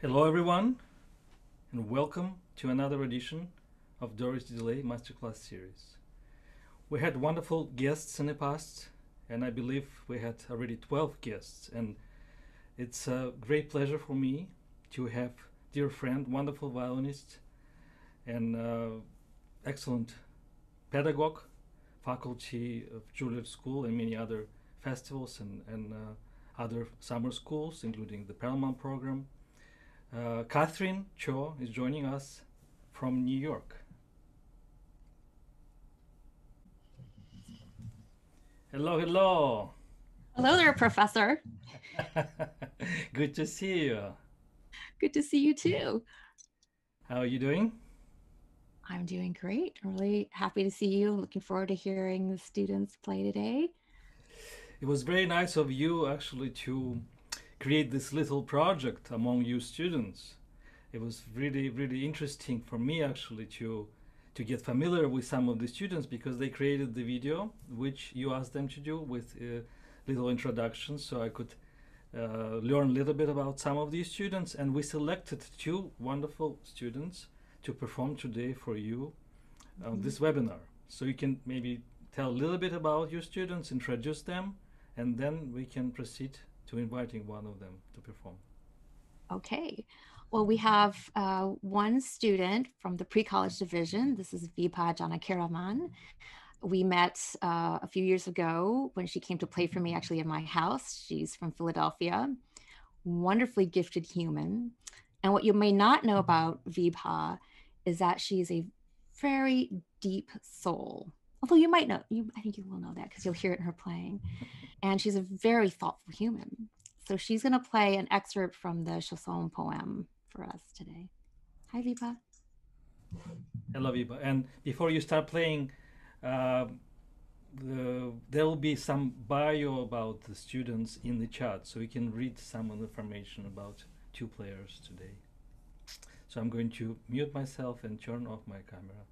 Hello everyone, and welcome to another edition of Dorothy DeLay Masterclass Series. We had wonderful guests in the past, and I believe we had already 12 guests, and it's a great pleasure for me to have dear friend, wonderful violinist, and excellent pedagogue, faculty of Juilliard School and many other festivals and other summer schools, including the Perlman Program. Catherine Cho is joining us from New York. Hello, hello. Hello there, Professor. Good to see you. Good to see you too. How are you doing? I'm doing great. I'm really happy to see you. I'm looking forward to hearing the students play today. It was very nice of you actually to create this little project among you students. It was really, really interesting for me actually to get familiar with some of the students, because they created the video which you asked them to do with little introductions, so I could learn a little bit about some of these students, and we selected two wonderful students to perform today for you on this webinar. So you can maybe tell a little bit about your students, introduce them, and then we can proceed to inviting one of them to perform. Okay, well, we have one student from the pre-college division. This is Vipha Janakiraman. We met a few years ago when she came to play for me actually in my house. She's from Philadelphia, wonderfully gifted human. And what you may not know about Vipha is that she is a very deep soul. Although you might know, I think you will know that because you'll hear it in her playing. And she's a very thoughtful human. So she's going to play an excerpt from the Chausson Poème for us today. Hi, Vipha. Hello, Vipha. And before you start playing, there will be some bio about the students in the chat, so you can read some of the information about two players today. So I'm going to mute myself and turn off my camera.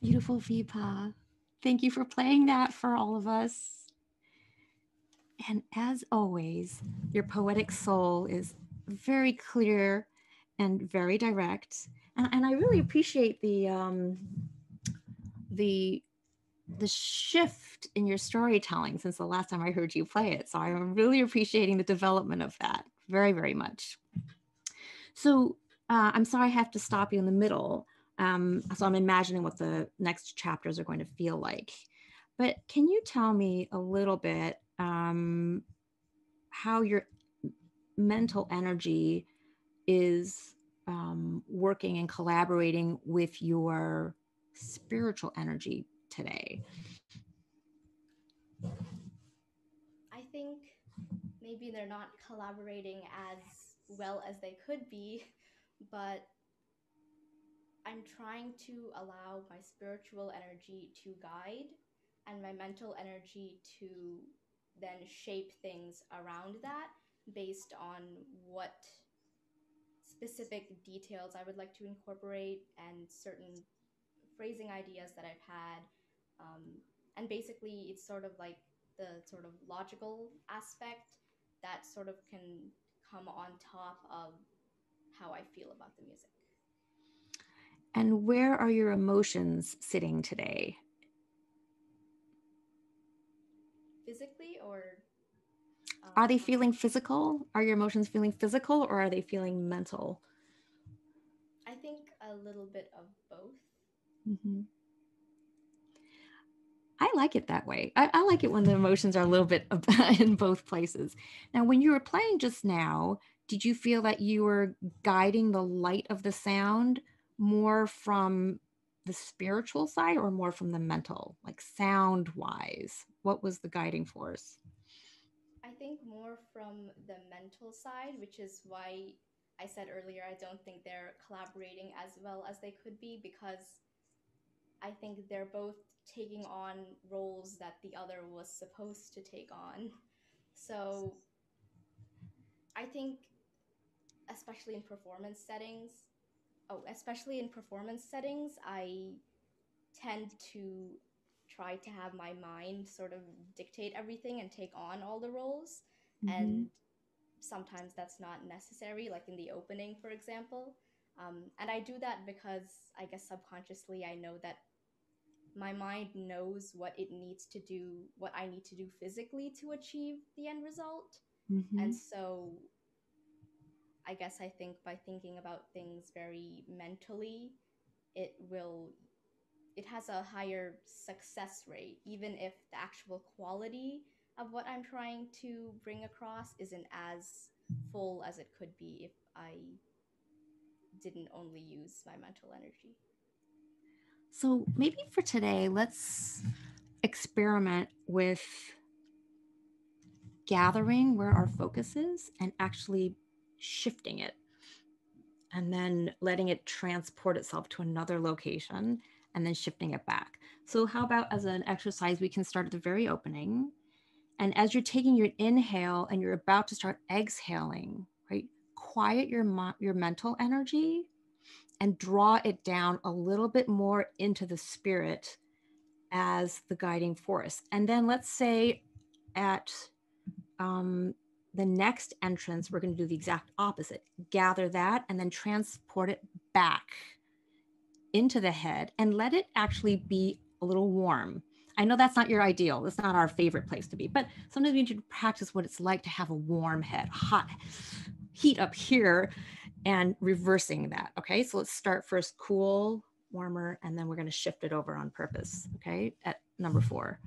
Beautiful, Vipha. Thank you for playing that for all of us. And as always, your poetic soul is very clear and very direct. And I really appreciate the shift in your storytelling since the last time I heard you play it. So I'm really appreciating the development of that very, very much. So I'm sorry I have to stop you in the middle. So I'm imagining what the next chapters are going to feel like. But can you tell me a little bit how your mental energy is working and collaborating with your spiritual energy today? I think maybe they're not collaborating as well as they could be, but I'm trying to allow my spiritual energy to guide and my mental energy to then shape things around that based on what specific details I would like to incorporate and certain phrasing ideas that I've had. And basically it's sort of like the sort of logical aspect that sort of can come on top of how I feel about the music. And where are your emotions sitting today? Physically or? Are they feeling physical? Are your emotions feeling physical or are they feeling mental? I think a little bit of both. Mm-hmm. I like it that way. I like it when the emotions are a little bit in both places. Now, when you were playing just now, did you feel that you were guiding the light of the sound more from the spiritual side or more from the mental, like sound wise? What was the guiding force? I think more from the mental side, which is why I said earlier, I don't think they're collaborating as well as they could be, because I think they're both taking on roles that the other was supposed to take on. So I think, especially in performance settings, I tend to try to have my mind sort of dictate everything and take on all the roles. Mm-hmm. And sometimes that's not necessary, like in the opening, for example. And I do that because I guess subconsciously I know that my mind knows what it needs to do, what I need to do physically to achieve the end result. Mm-hmm. And so I guess I think by thinking about things very mentally, it has a higher success rate, even if the actual quality of what I'm trying to bring across isn't as full as it could be if I didn't only use my mental energy. So maybe for today, let's experiment with gathering where our focus is and actually shifting it, and then letting it transport itself to another location and then shifting it back. So how about, as an exercise, we can start at the very opening, and as you're taking your inhale and you're about to start exhaling, right, quiet your mental energy and draw it down a little bit more into the spirit as the guiding force. And then let's say at the next entrance, we're going to do the exact opposite. Gather that and then transport it back into the head and let it actually be a little warm. I know that's not your ideal. It's not our favorite place to be, but sometimes we need to practice what it's like to have a warm head, hot heat up here, and reversing that. Okay, so let's start first cool, warmer, and then we're going to shift it over on purpose. Okay, at number 4.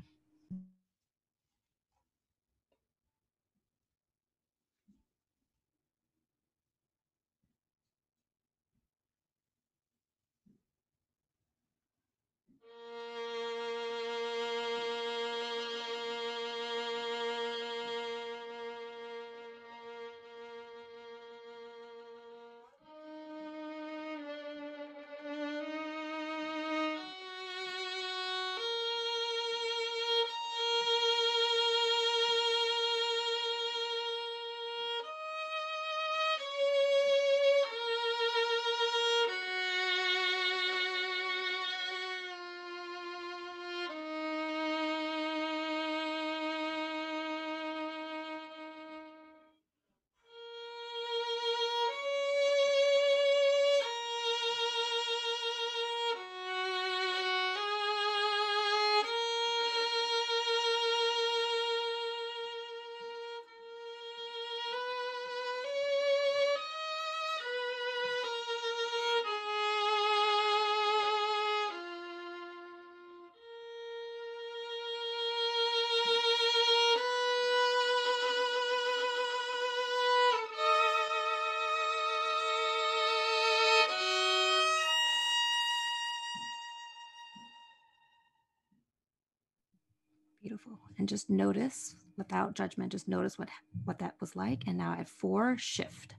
Beautiful. And just notice, without judgment, just notice what that was like. And now at 4, shift.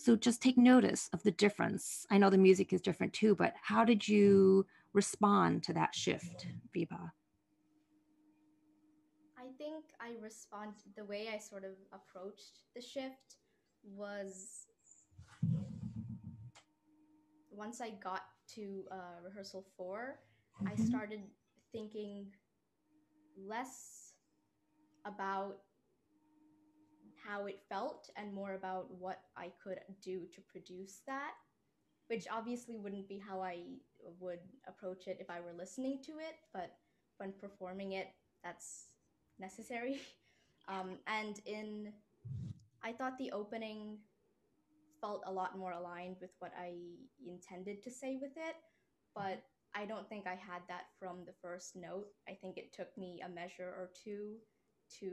So just take notice of the difference. I know the music is different too, but how did you respond to that shift, Vipha? I think I responded, the way I sort of approached the shift was, once I got to rehearsal 4, I started thinking less about how it felt and more about what I could do to produce that, which obviously wouldn't be how I would approach it if I were listening to it, but when performing it, that's necessary. I thought the opening felt a lot more aligned with what I intended to say with it, but I don't think I had that from the first note. I think it took me a measure or two to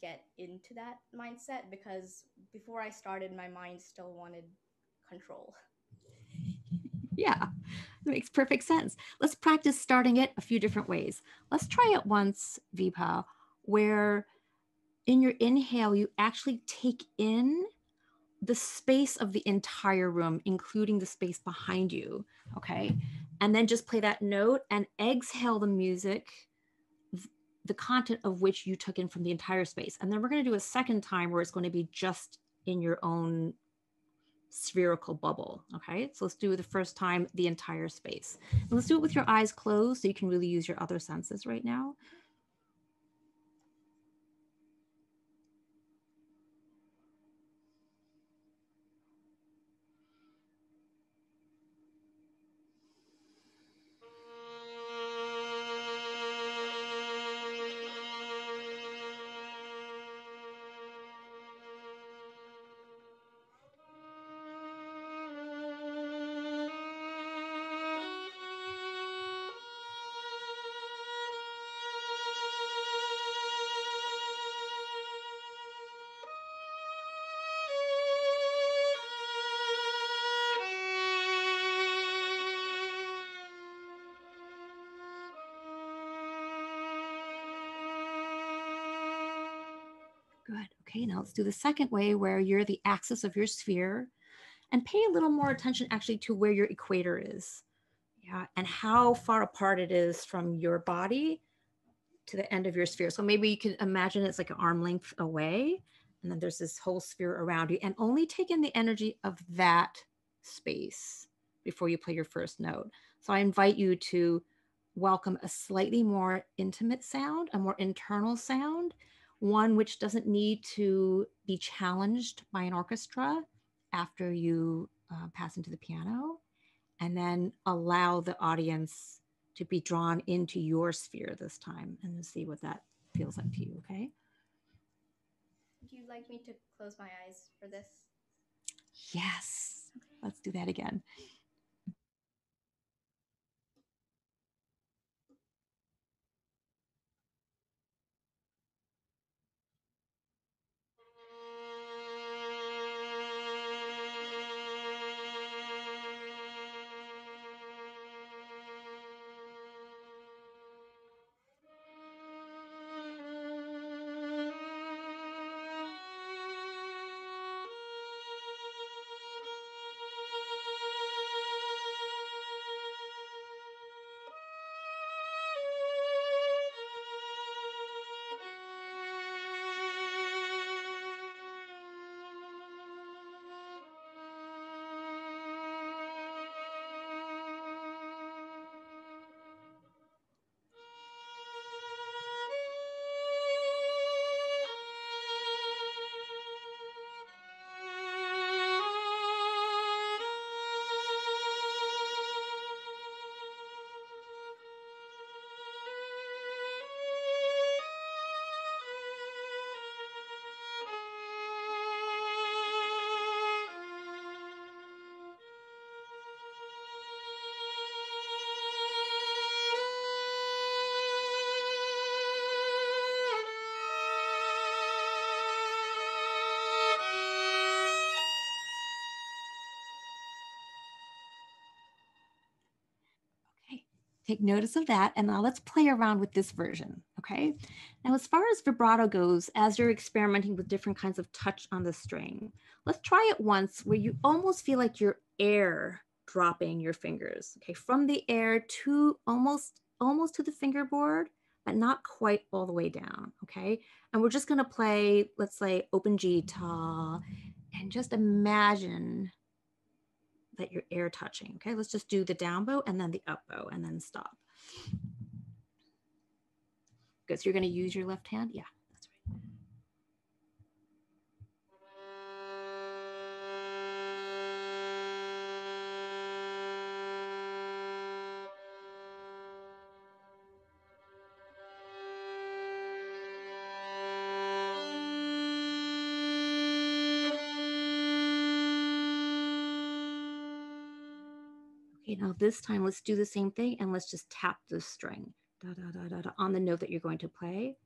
get into that mindset, because before I started, my mind still wanted control. Yeah, it makes perfect sense. Let's practice starting it a few different ways. Let's try it once, Vipha, where in your inhale, you actually take in the space of the entire room, including the space behind you, okay? And then just play that note and exhale the music the content of which you took in from the entire space. And then we're going to do a second time where it's going to be just in your own spherical bubble. Okay, so let's do the first time the entire space, and let's do it with your eyes closed so you can really use your other senses right now. Good. Okay, now let's do the second way where you're the axis of your sphere, and pay a little more attention actually to where your equator is. Yeah, and how far apart it is from your body to the end of your sphere. So maybe you can imagine it's like an arm length away, and then there's this whole sphere around you, and only take in the energy of that space before you play your first note. So I invite you to welcome a slightly more intimate sound, a more internal sound, one which doesn't need to be challenged by an orchestra after you pass into the piano, and then allow the audience to be drawn into your sphere this time and see what that feels like to you, okay? Would you like me to close my eyes for this? Yes, okay. Let's do that again. Take notice of that, and now let's play around with this version, okay? Now, as far as vibrato goes, as you're experimenting with different kinds of touch on the string, let's try it once where you almost feel like you're air dropping your fingers, okay? From the air to almost to the fingerboard, but not quite all the way down, okay? And we're just gonna play, let's say, open G, ta, and just imagine that you're air touching, okay? Let's just do the down bow and then the up bow and then stop. Good, so you're gonna use your left hand? Yeah, that's right. Now this time, let's do the same thing and let's just tap the string da, da, da, da, da, on the note that you're going to play.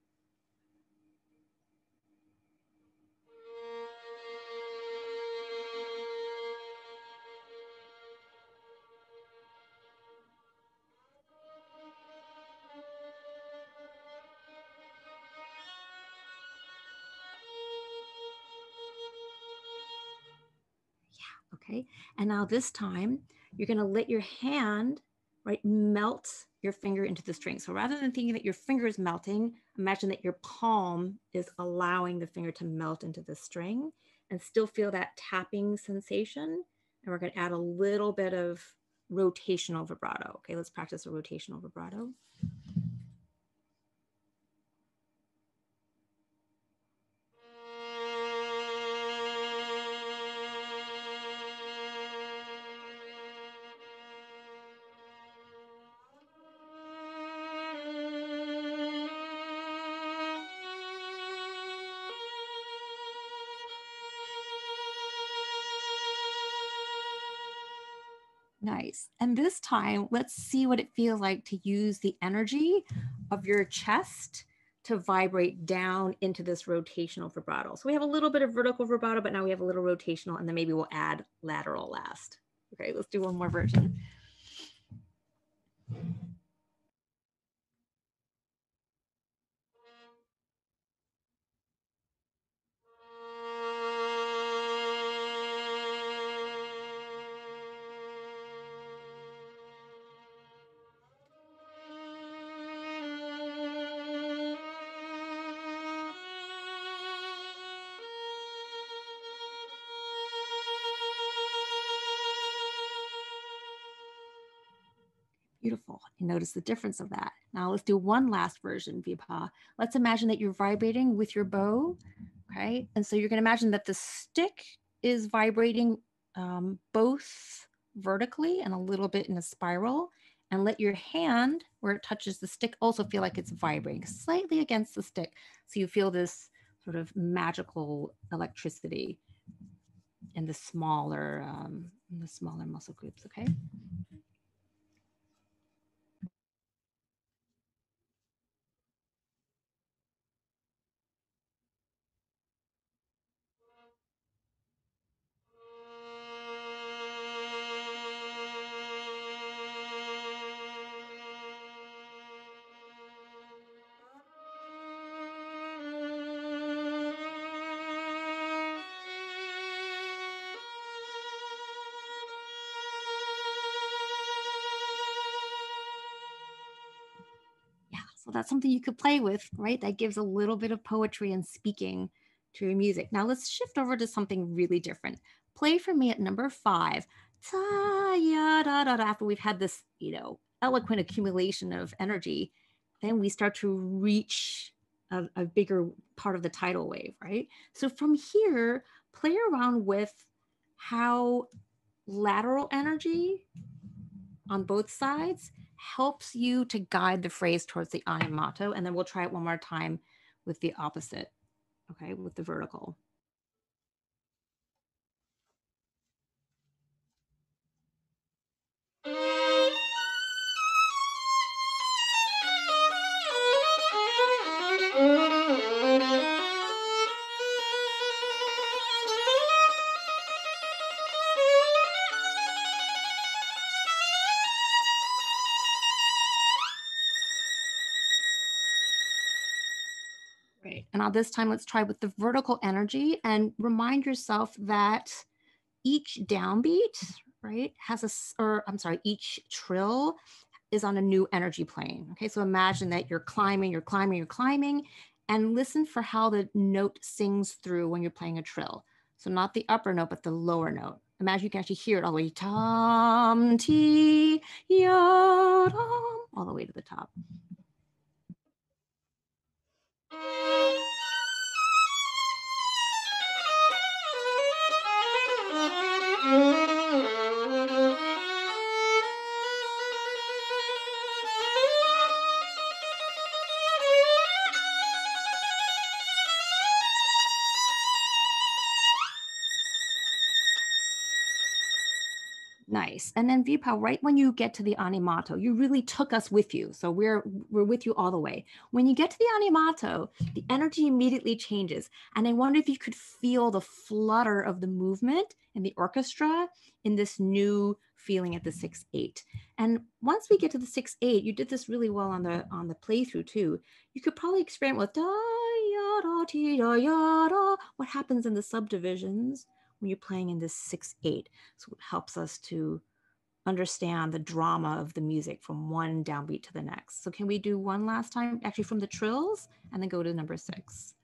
Yeah, okay. And now this time, you're going to let your hand, right, melt your finger into the string. So rather than thinking that your finger is melting, imagine that your palm is allowing the finger to melt into the string and still feel that tapping sensation. And we're going to add a little bit of rotational vibrato. Okay, let's practice a rotational vibrato. Nice. And this time, let's see what it feels like to use the energy of your chest to vibrate down into this rotational vibrato. So we have a little bit of vertical vibrato, but now we have a little rotational, and then maybe we'll add lateral last. Okay, let's do one more version. Beautiful. You notice the difference of that. Now let's do one last version, Vipha. Let's imagine that you're vibrating with your bow, okay? And so you're going to imagine that the stick is vibrating both vertically and a little bit in a spiral, and let your hand, where it touches the stick, also feel like it's vibrating slightly against the stick. So you feel this sort of magical electricity in the smaller muscle groups, okay? So that's something you could play with, right? That gives a little bit of poetry and speaking to your music. Now let's shift over to something really different. Play for me at number 5. After we've had this, you know, eloquent accumulation of energy, then we start to reach a bigger part of the tidal wave, right? So from here, play around with how lateral energy on both sides helps you to guide the phrase towards the animato, and then we'll try it one more time with the opposite, okay, with the vertical. Now this time, let's try with the vertical energy and remind yourself that each downbeat, right, each trill is on a new energy plane. Okay, so imagine that you're climbing, and listen for how the note sings through when you're playing a trill. So not the upper note, but the lower note. Imagine you can actually hear it all the way, tom, ti, yo, dom, all the way to the top. Nice. And then Vipha, right when you get to the animato, you really took us with you. So we're with you all the way. When you get to the animato, the energy immediately changes. And I wonder if you could feel the flutter of the movement in the orchestra in this new feeling at the 6/8. And once we get to the 6/8, you did this really well on the playthrough too. You could probably experiment with da, yada, ti, da, yada. What happens in the subdivisions when you're playing in this 6/8. So it helps us to understand the drama of the music from one downbeat to the next. So can we do one last time, actually from the trills, and then go to number 6.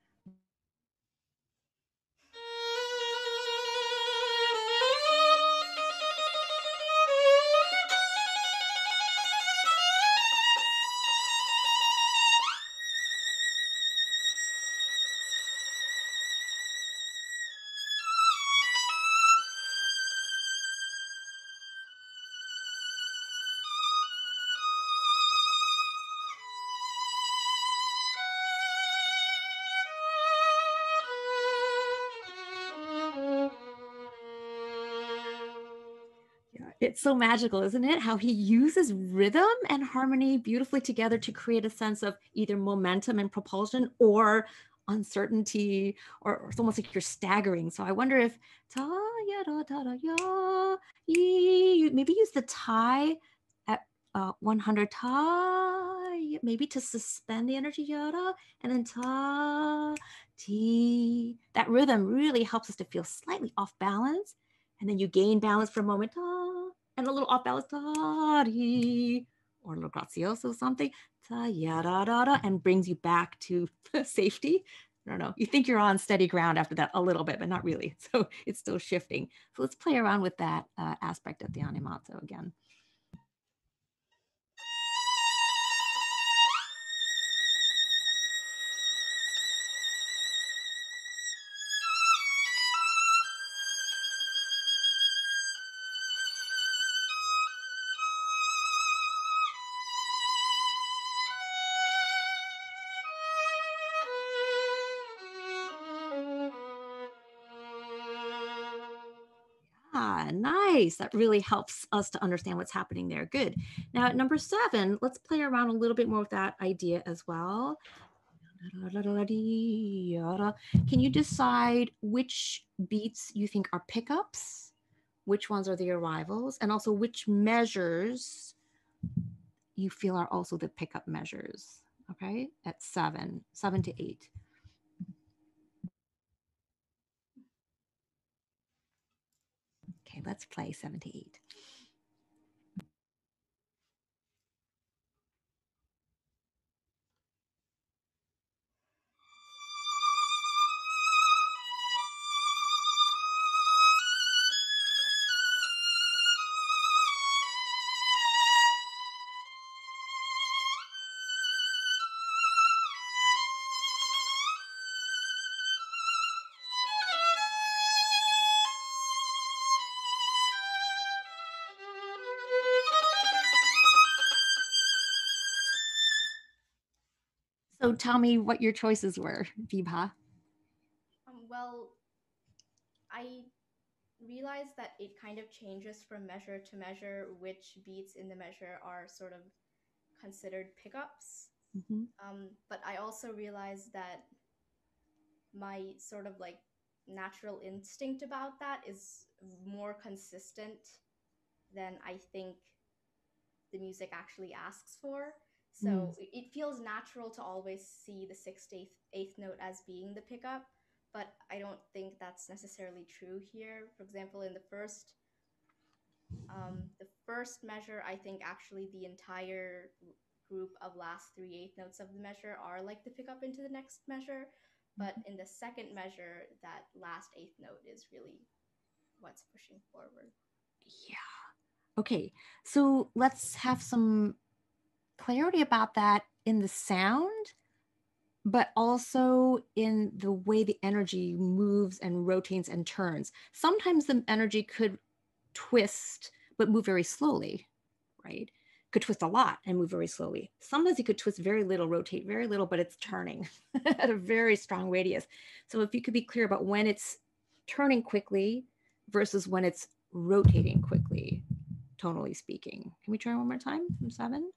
It's so magical, isn't it? How he uses rhythm and harmony beautifully together to create a sense of either momentum and propulsion or uncertainty, or it's almost like you're staggering. So I wonder if you maybe use the tie at 100 ta, maybe to suspend the energy, yada, and then ta, ti. That rhythm really helps us to feel slightly off balance, and then you gain balance for a moment, ta, and a little off balance, ta, dee, or a little grazioso something, ta, ya, da, da, da, and brings you back to safety. I don't know, you think you're on steady ground after that a little bit, but not really. So it's still shifting. So let's play around with that aspect of the animato again. Nice. That really helps us to understand what's happening there. Good. Now at number 7, let's play around a little bit more with that idea as well. Can you decide which beats you think are pickups, which ones are the arrivals, and also which measures you feel are also the pickup measures? Okay, at 7 to 8. Okay, let's play 7 to 8. So tell me what your choices were, Vipha. Well, I realized that it kind of changes from measure to measure, which beats in the measure are sort of considered pickups. Mm-hmm. But I also realized that my sort of like natural instinct about that is more consistent than I think the music actually asks for. So it feels natural to always see the 6th to 8th note as being the pickup, but I don't think that's necessarily true here. For example, in the first measure, I think actually the entire group of last 3/8 notes of the measure are like the pickup into the next measure, but in the second measure, that last 8th note is really what's pushing forward. Yeah. Okay. So let's have some clarity about that in the sound, but also in the way the energy moves and rotates and turns. Sometimes the energy could twist, but move very slowly, right? Could twist a lot and move very slowly. Sometimes it could twist very little, rotate very little, but it's turning at a very strong radius. So if you could be clear about when it's turning quickly versus when it's rotating quickly, tonally speaking. Can we try one more time from 7?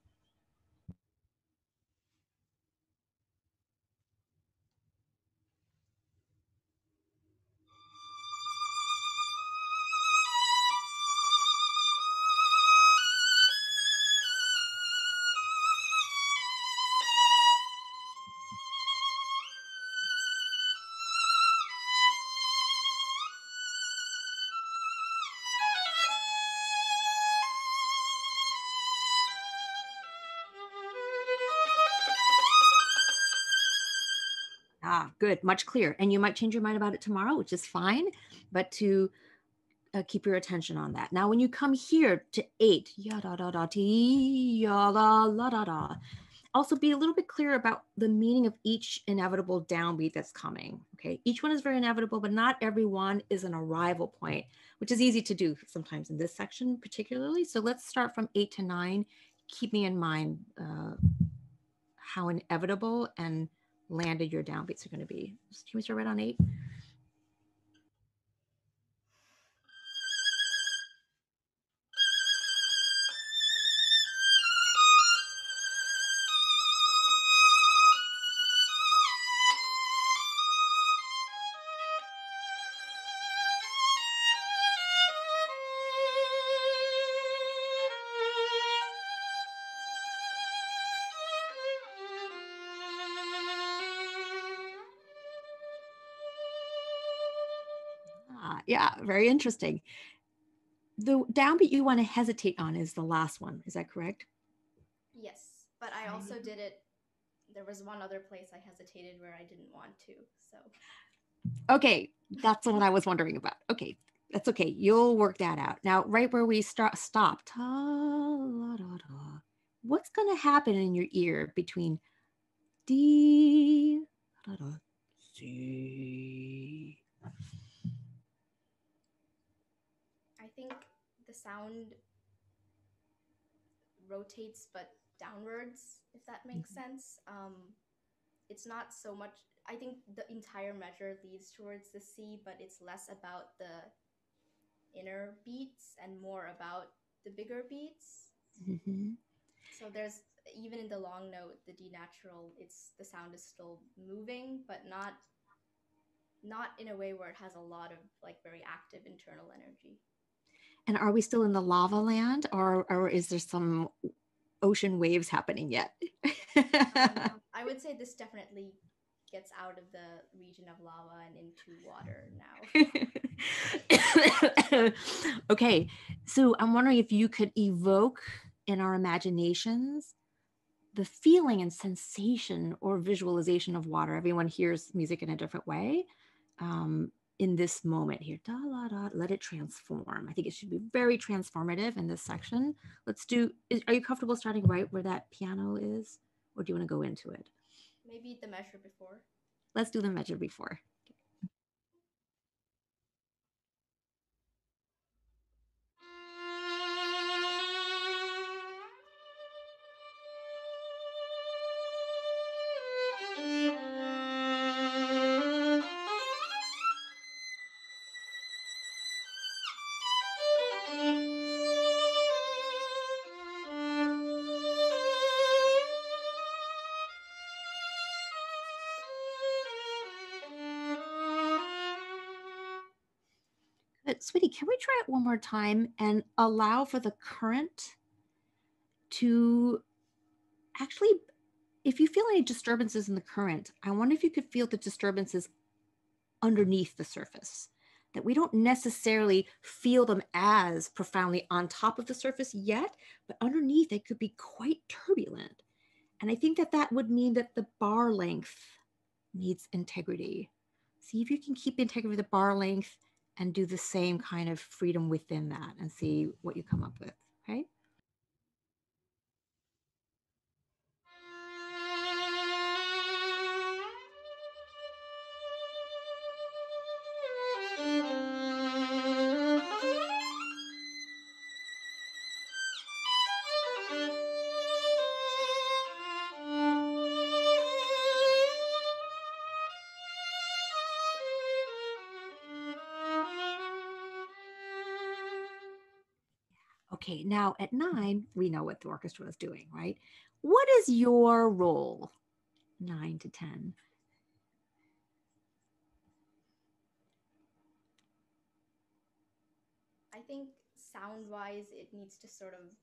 Ah, good, much clearer. And you might change your mind about it tomorrow, which is fine, but to keep your attention on that. Now, when you come here to 8, ya da da da ti, ya la la da da. Also be a little bit clear about the meaning of each inevitable downbeat that's coming, okay? Each one is very inevitable, but not every one is an arrival point, which is easy to do sometimes in this section particularly. So let's start from 8 to 9, keeping in mind how inevitable and landed your downbeats are gonna be. Can we start right on 8? Yeah, very interesting. The downbeat you want to hesitate on is the last one. Is that correct? Yes, but I also did it. There was one other place I hesitated where I didn't want to, so. Okay, that's what I was wondering about. Okay, that's okay. You'll work that out. Now, right where we stopped, what's going to happen in your ear between D, C? I think the sound rotates but downwards, if that makes sense. It's not so much, I think the entire measure leads towards the C, but it's less about the inner beats and more about the bigger beats. Mm-hmm. So there's, even in the long note, the D natural, it's, the sound is still moving, but not in a way where it has a lot of like very active internal energy. And are we still in the lava land, or is there some ocean waves happening yet? I would say this definitely gets out of the region of lava and into water now. Okay, so I'm wondering if you could evoke in our imaginations the feeling and sensation or visualization of water. Everyone hears music in a different way. In this moment here, da, da, da, let it transform. I think it should be very transformative in this section. Let's do, are you comfortable starting right where that piano is? Or do you wanna go into it? Maybe the measure before. Let's do the measure before. Sweetie, can we try it one more time and allow for the current to actually, if you feel any disturbances in the current, I wonder if you could feel the disturbances underneath the surface, that we don't necessarily feel them as profoundly on top of the surface yet, but underneath it could be quite turbulent. And I think that that would mean that the bar length needs integrity. See if you can keep integrity of the bar length and do the same kind of freedom within that and see what you come up with, okay? Okay, now at 9, we know what the orchestra is doing, right? What is your role, 9 to 10? I think sound-wise, it needs to sort of,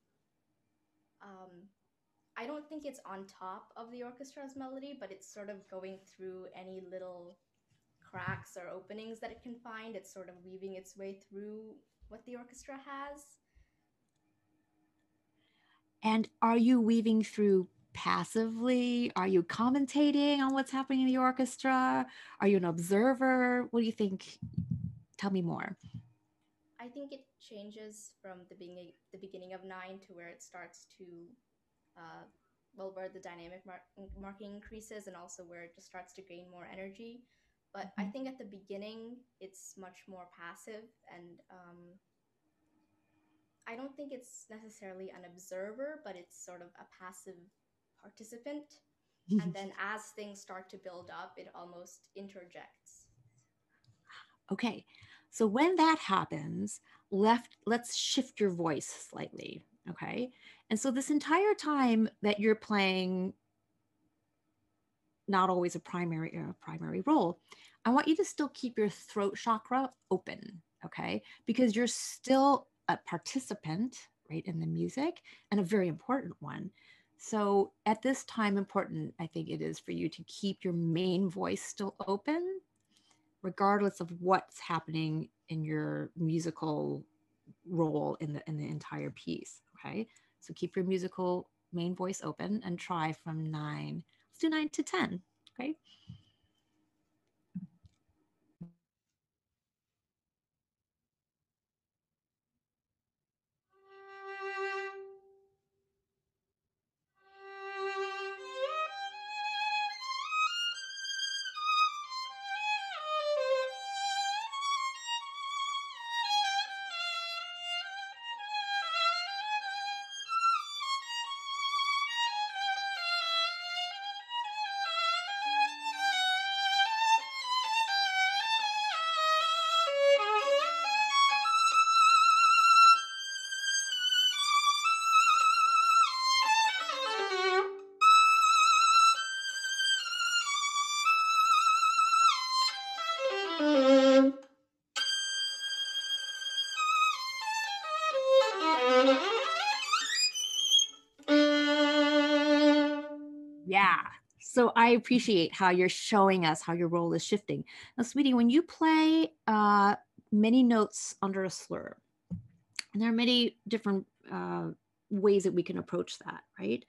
I don't think it's on top of the orchestra's melody, but it's sort of going through any little cracks or openings that it can find. It's sort of weaving its way through what the orchestra has. And are you weaving through passively? Are you commentating on what's happening in the orchestra? Are you an observer? What do you think? Tell me more. I think it changes from the beginning of 9 to where it starts to, where the dynamic marking increases and also where it just starts to gain more energy. But I think at the beginning, it's much more passive, and I don't think it's necessarily an observer, but it's sort of a passive participant. And then as things start to build up, it almost interjects. Okay, so when that happens, let's shift your voice slightly, okay? And so this entire time that you're playing not always a primary role, I want you to still keep your throat chakra open, okay? Because you're still a participant, right, in the music, and a very important one. So at this time, important, I think it is for you to keep your main voice still open, regardless of what's happening in your musical role in the entire piece, okay? So keep your musical main voice open and try from 9, let's do 9 to 10, okay? Yeah, so I appreciate how you're showing us how your role is shifting. Now, sweetie, when you play many notes under a slur, and there are many different ways that we can approach that, right?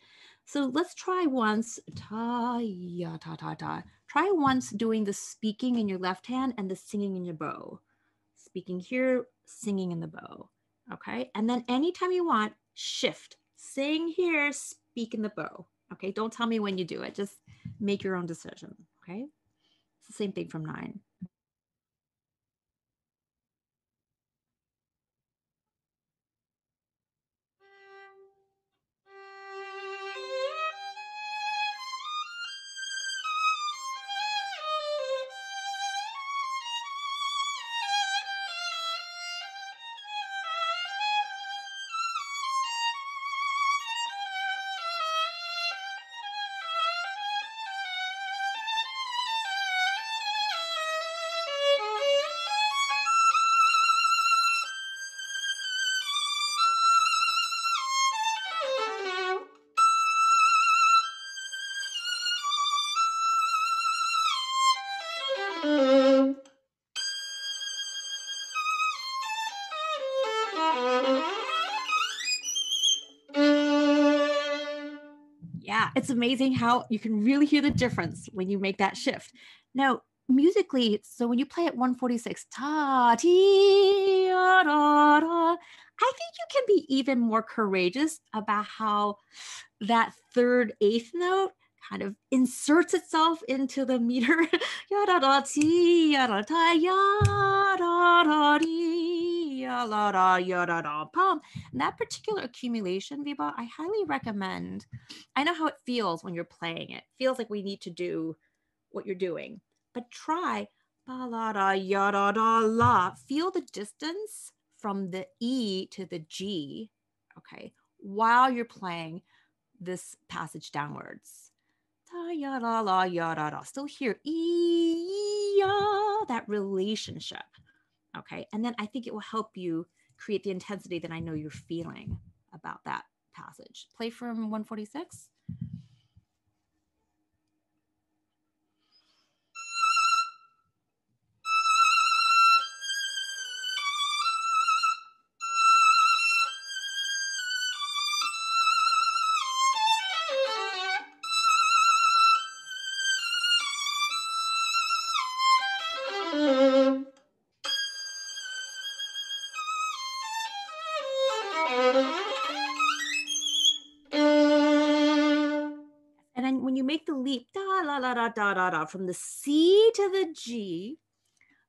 So let's try once, ta, ya, ta, ta, ta. Try once doing the speaking in your left hand and the singing in your bow. Speaking here, singing in the bow, okay? And then anytime you want, shift. Sing here, speak in the bow. Okay, don't tell me when you do it. Just make your own decision, okay? It's the same thing from 9. It's amazing how you can really hear the difference when you make that shift. Now, musically, so when you play at 146, ta, ti, da, da, da, I think you can be even more courageous about how that third eighth note kind of inserts itself into the meter. Ya, da, da, ti, ya, da, ta, ya, da, da, di, ya, la, da, ya, da, da, pom. And that particular accumulation, Vipha, I highly recommend. I know how it feels when you're playing it. It feels like we need to do what you're doing, but try ba, la, da, ya, da, da, la. Feel the distance from the E to the G, okay, while you're playing this passage downwards. Da, ya, la, la, ya, da, da. Still here, e, ya, that relationship, okay? And then I think it will help you create the intensity that I know you're feeling about that passage. Play from 146. leap, da la la da da da da, from the C to the G.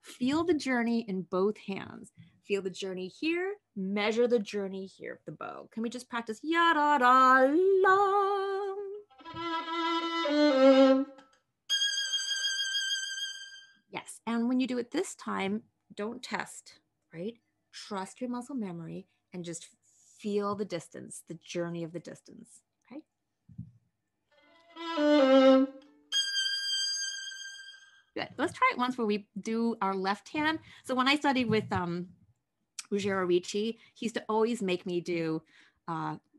Feel the journey in both hands. Feel the journey here, measure the journey here of the bow. Can we just practice ya da da la? Yes, and when you do it this time, don't test, right? Trust your muscle memory and just feel the distance, the journey of the distance, okay? Good. Let's try it once where we do our left hand. So when I studied with Ruggiero Ricci, he used to always make me do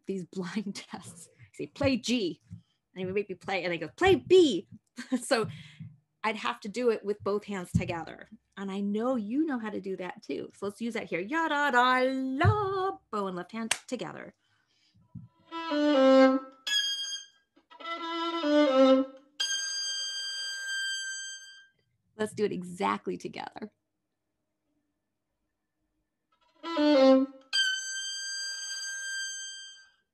these blind tests. He'd say, play G, and he would make me play, and I go, play B. So I'd have to do it with both hands together. And I know you know how to do that too. So let's use that here. Ya da da la, bow and left hand together. Let's do it exactly together.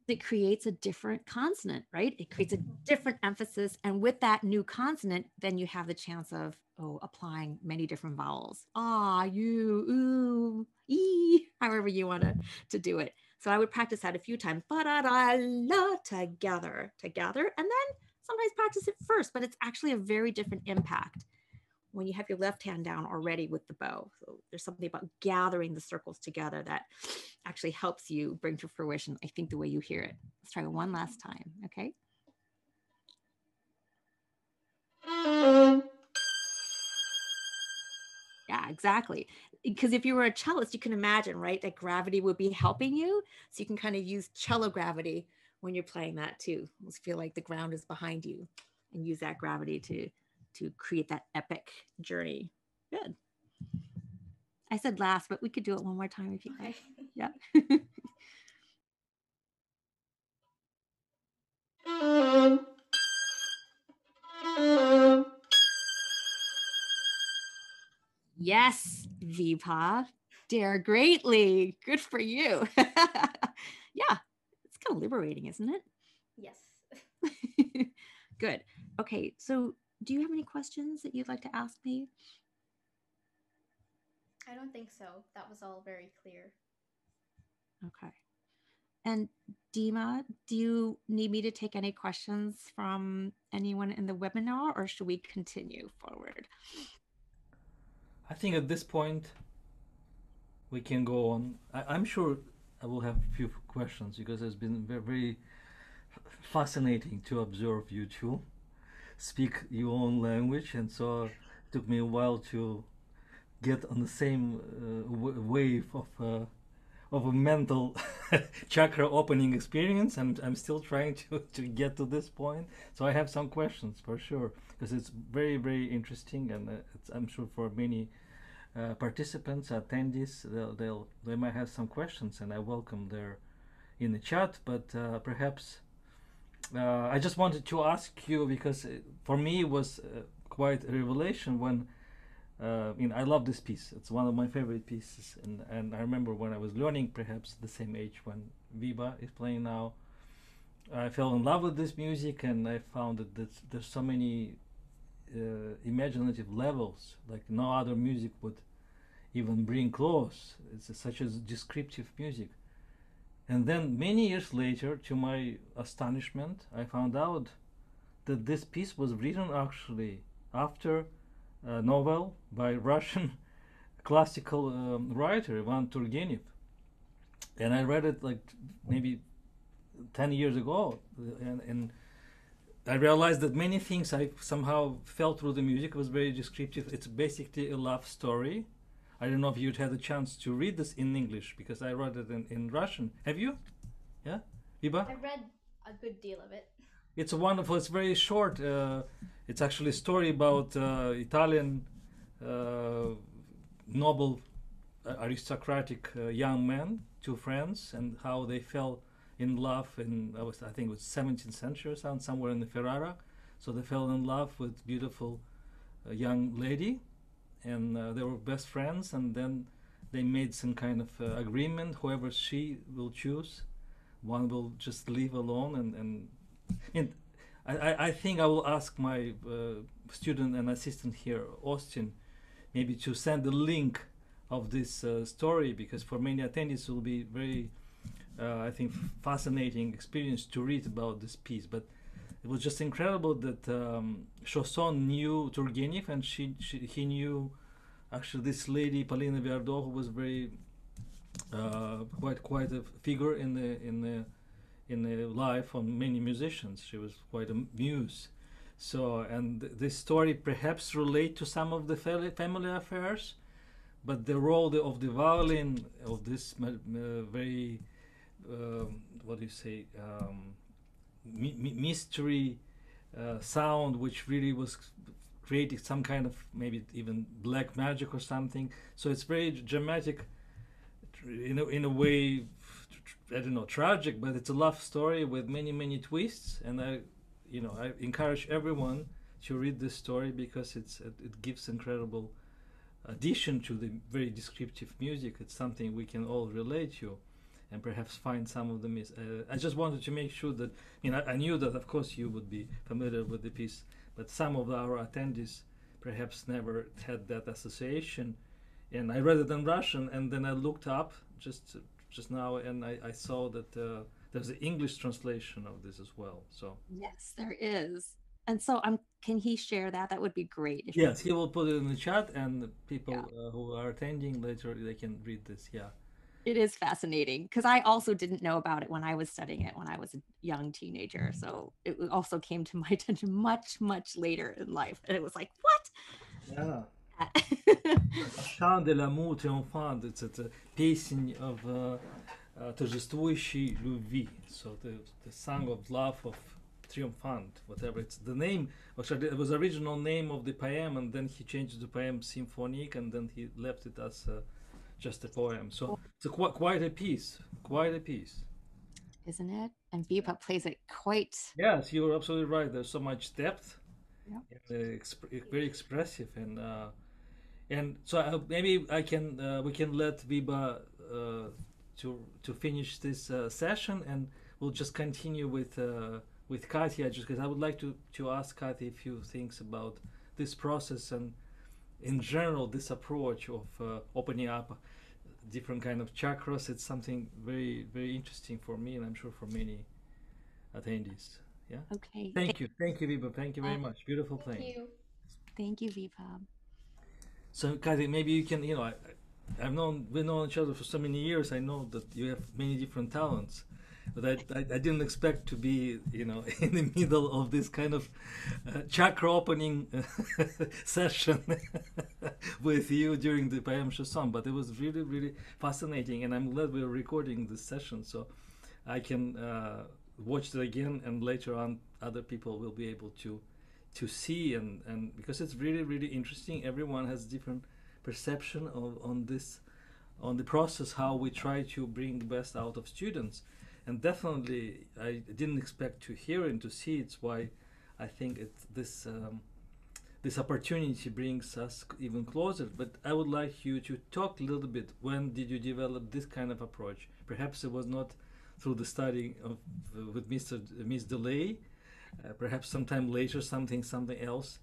It creates a different consonant, right? It creates a different emphasis. And with that new consonant, then you have the chance of, oh, applying many different vowels. Ah, you, ooh, ee, however you want to do it. So I would practice that a few times. Ba-da-da-la, together, together. And then sometimes practice it first, but it's actually a very different impact when you have your left hand down already with the bow. So there's something about gathering the circles together that actually helps you bring to fruition, I think, the way you hear it. Let's try it one last time, okay? Yeah, exactly. Because if you were a cellist, you can imagine, right, that gravity would be helping you. So you can kind of use cello gravity when you're playing that too. Just feel like the ground is behind you and use that gravity to create that epic journey. Good. I said last, but we could do it one more time if you like. Yeah. Yes, Vipha, dare greatly. Good for you. Yeah, it's kind of liberating, isn't it? Yes. Good. Okay, so do you have any questions that you'd like to ask me? I don't think so. That was all very clear. Okay. And Dima, do you need me to take any questions from anyone in the webinar, or should we continue forward? I think at this point we can go on. I'm sure I will have a few questions because it's been very, very fascinating to observe you two speak your own language, and so it took me a while to get on the same wave of a mental chakra opening experience, and I'm still trying to get to this point. So I have some questions for sure, because it's very, very interesting, and it's, I'm sure for many participants, attendees, they might have some questions, and I welcome their in the chat, but perhaps I just wanted to ask you, because for me it was quite a revelation when I love this piece. It's one of my favorite pieces, and I remember when I was learning, perhaps the same age when Vipha is playing now, I fell in love with this music, and I found that there's so many imaginative levels like no other music would even bring close. It's such a descriptive music. And then many years later, to my astonishment, I found out that this piece was written actually after a novel by Russian classical writer Ivan Turgenev. And I read it like maybe 10 years ago, and I realized that many things I somehow felt through the music was very descriptive. It's basically a love story. I don't know if you'd had a chance to read this in English, because I read it in Russian. Have you? Yeah? Vipha? I read a good deal of it. It's wonderful. It's very short. It's actually a story about Italian noble aristocratic young men, two friends, and how they fell in love in, I think it was 17th century or something, somewhere in the Ferrara. So they fell in love with beautiful young lady, and they were best friends, and then they made some kind of agreement, whoever she will choose, one will just live alone, and I think I will ask my student and assistant here, Austin, maybe to send the link of this story, because for many attendees it will be very, I think, fascinating experience to read about this piece. But it was just incredible that Chausson knew Turgenev, and he knew actually this lady Pauline Viardot, who was very quite a figure in the life of many musicians. She was quite a muse. So, and this story perhaps relates to some of the family affairs, but the role of the violin, of this very what do you say, mystery sound, which really was creating some kind of maybe even black magic or something. So it's very dramatic, in a way, I don't know, tragic, but it's a love story with many, many twists. And I encourage everyone to read this story, because it gives incredible addition to the very descriptive music. It's something we can all relate to, and perhaps find some of the miss. I just wanted to make sure that, I knew that of course you would be familiar with the piece, but some of our attendees perhaps never had that association. And I read it in Russian, and then I looked up just now, and I saw that there's an English translation of this as well. So yes, there is. And so can he share that? That would be great. Yes, he will put it in the chat, and the people who are attending later, they can read this. Yeah. It is fascinating, because I also didn't know about it when I was studying it when I was a young teenager. So it also came to my attention much, much later in life. And it was like, what? Yeah. Chant de l'amour triomphant. It's a песень of торжествующей любви. So the song of love of triumphant, whatever it's the name. Actually, it was the original name of the poem, and then he changed the poem symphonique, and then he left it as just a poem. So it's quite a piece, isn't it? And Vipha plays it quite. Yes, you're absolutely right. There's so much depth, very expressive, and so maybe I can we can let Vipha to finish this session, and we'll just continue with Katya, just because I would like to ask Katya a few things about this process and, in general, this approach of opening up different kind of chakras. It's something very, very interesting for me, and I'm sure for many attendees. Yeah. Okay. Thank you, Vipha. Thank you very much. Beautiful playing. Thank you, Vipha. So, Katya, maybe you can. We've known each other for so many years. I know that you have many different talents, but I didn't expect to be, in the middle of this kind of chakra opening session with you during the Poème Chausson. But it was really, really fascinating, and I'm glad we're recording this session, so I can watch it again, and later on other people will be able to see, and because it's really, really interesting. Everyone has different perception on the process, how we try to bring the best out of students. And definitely, I didn't expect to hear and to see. It's why I think this opportunity brings us even closer. But I would like you to talk a little bit. When did you develop this kind of approach? Perhaps it was not through the study of with Miss DeLay. Perhaps sometime later, something else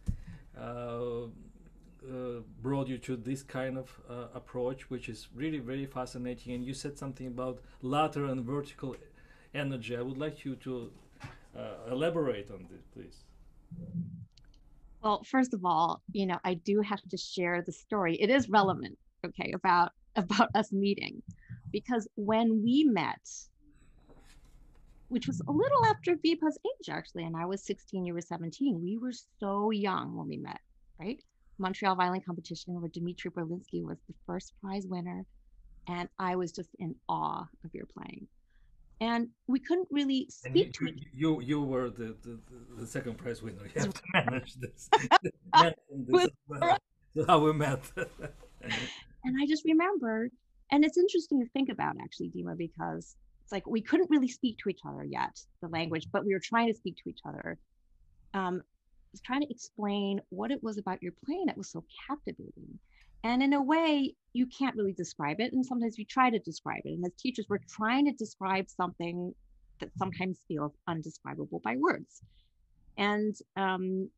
brought you to this kind of approach, which is really very fascinating. And you said something about lateral and vertical energy. I would like you to elaborate on this, please. Well, first of all, I do have to share the story. It is relevant, okay, about us meeting, because when we met, which was a little after Vipha's age, actually, and I was 16, you were 17. We were so young when we met, right? Montreal Violin Competition, where Dmitri Berlinsky was the first prize winner, and I was just in awe of your playing, and we couldn't really speak to each other. You were the second prize winner. You have to manage this. That's how we met. And I just remembered, and it's interesting to think about, actually, Dima, because it's like we couldn't really speak to each other yet, the language, but we were trying to speak to each other. Was trying to explain what it was about your playing that was so captivating. And in a way, you can't really describe it. And sometimes we try to describe it. And as teachers, we're trying to describe something that sometimes feels undescribable by words. And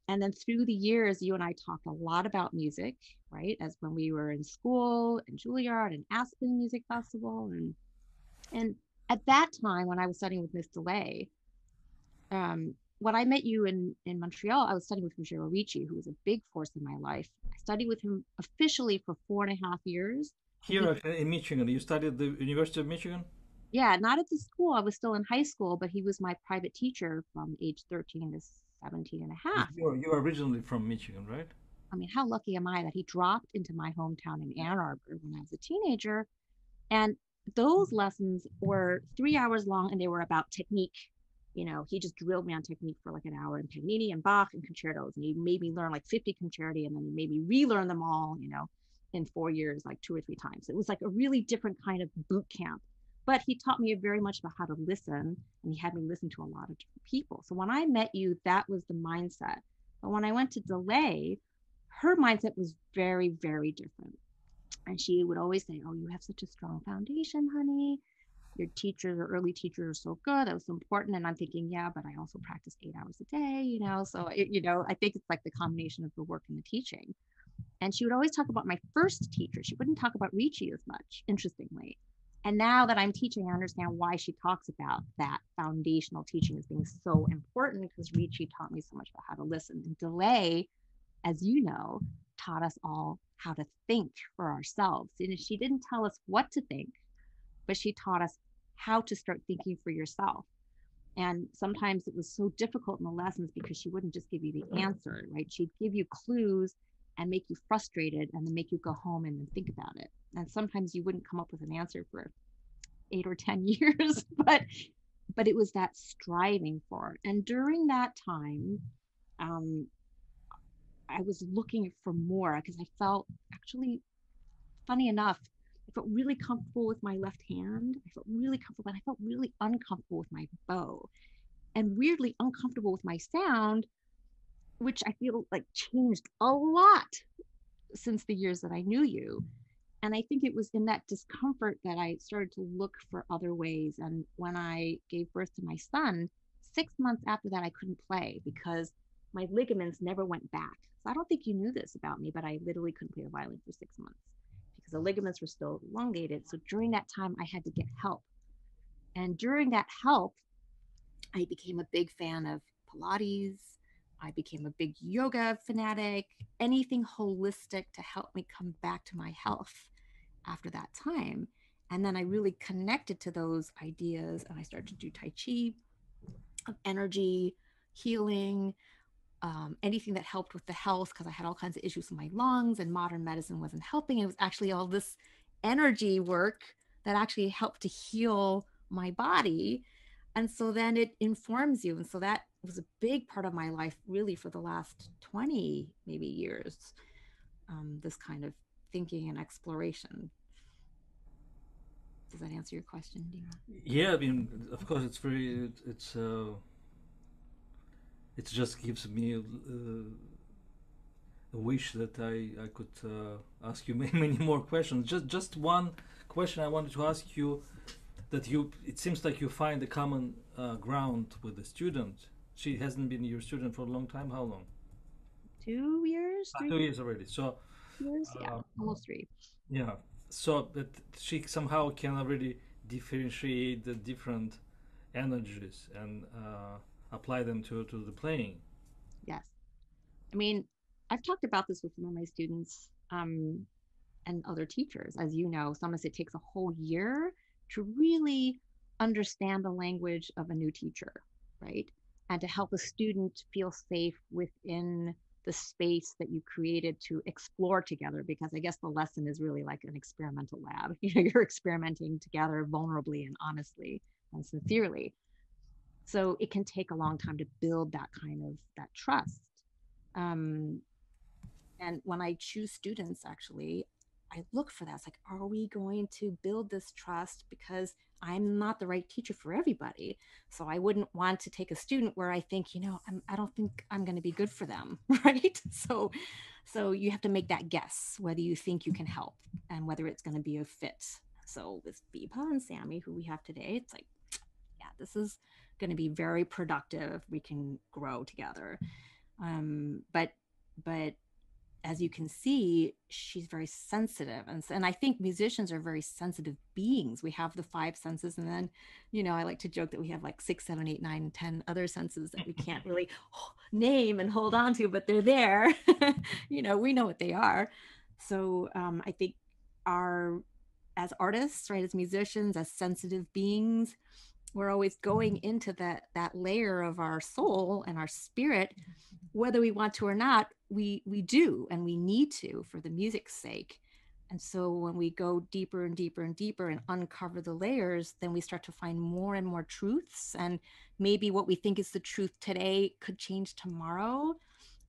then through the years, you and I talked a lot about music, right? As when we were in school and Juilliard and Aspen Music Festival. And at that time, when I was studying with Miss DeLay, when I met you in Montreal, I was studying with Ruggiero Ricci, who was a big force in my life. I studied with him officially for 4.5 years. Here in Michigan, you studied at the University of Michigan? Yeah, not at the school. I was still in high school, but he was my private teacher from age 13 to 17.5. You're originally from Michigan, right? I mean, how lucky am I that he dropped into my hometown in Ann Arbor when I was a teenager. And those lessons were 3 hours long, and they were about technique. You know, he just drilled me on technique for like an hour, and Paganini and Bach and concertos. And he made me learn like 50 concerti, and then he made me relearn them all, you know, in 4 years, like 2 or 3 times. It was like a really different kind of boot camp. But he taught me very much about how to listen, and he had me listen to a lot of different people. So when I met you, that was the mindset. But when I went to DeLay, her mindset was very, very different. And she would always say, oh, you have such a strong foundation, honey. Your teachers or early teachers are so good. That was so important. And I'm thinking, yeah, but I also practice 8 hours a day, you know? So, I think it's like the combination of the work and the teaching. And she would always talk about my first teacher. She wouldn't talk about Ricci as much, interestingly. And now that I'm teaching, I understand why she talks about that foundational teaching as being so important, because Ricci taught me so much about how to listen. And DeLay, as you know, taught us all how to think for ourselves. And she didn't tell us what to think, but she taught us how to start thinking for yourself. And sometimes it was so difficult in the lessons because she wouldn't just give you the answer, right? She'd give you clues and make you frustrated and then make you go home and then think about it. And sometimes you wouldn't come up with an answer for 8 or 10 years, but it was that striving for it. And during that time, I was looking for more, because I felt, actually, funny enough, I felt really comfortable with my left hand. I felt really comfortable, and I felt really uncomfortable with my bow, and weirdly uncomfortable with my sound, which I feel like changed a lot since the years that I knew you. And I think it was in that discomfort that I started to look for other ways. And when I gave birth to my son, 6 months after that, I couldn't play because my ligaments never went back. So I don't think you knew this about me, but I literally couldn't play the violin for 6 months because the ligaments were still elongated. So during that time, I had to get help. And during that help, I became a big fan of Pilates. I became a big yoga fanatic, anything holistic to help me come back to my health after that time. And then I really connected to those ideas, and I started to do Tai Chi, energy, healing, anything that helped with the health, because I had all kinds of issues with my lungs and modern medicine wasn't helping. It was actually all this energy work that actually helped to heal my body. And so then it informs you. And so that was a big part of my life, really, for the last 20 maybe years, this kind of thinking and exploration. Does that answer your question, Dima? Yeah, I mean, of course, it's very, it just gives me a wish that I could ask you many more questions. Just one question I wanted to ask you, that it seems like you find a common ground with the student. She hasn't been your student for a long time. How long? 2 years? 2 years already. So 2 years, yeah, almost 3. Yeah. So that she somehow can already differentiate the different energies and apply them to the playing. Yes. I mean, I've talked about this with some of my students and other teachers. As you know, sometimes it takes a whole year to really understand the language of a new teacher, right? And to help a student feel safe within the space that you created to explore together, because I guess the lesson is really like an experimental lab. You know, you're experimenting together vulnerably and honestly and sincerely. So it can take a long time to build that kind of that trust. And when I choose students, actually, I look for that. It's like, are we going to build this trust? Because I'm not the right teacher for everybody. So I wouldn't want to take a student where I think, you know, I don't think I'm going to be good for them, right? So you have to make that guess whether you think you can help and whether it's going to be a fit. So with Vipha and Sammy, who we have today, it's like, yeah, going to be very productive. We can grow together. But as you can see, she's very sensitive. And I think musicians are very sensitive beings. We have the five senses, and then, you know, I like to joke that we have like 6, 7, 8, 9, 10 other senses that we can't really name and hold on to, but they're there. You know, we know what they are. So I think as artists, right, as musicians, as sensitive beings, we're always going into that layer of our soul and our spirit, whether we want to or not. We do, and we need to, for the music's sake. And so when we go deeper and deeper and deeper and uncover the layers, then we start to find more and more truths. And maybe what we think is the truth today could change tomorrow,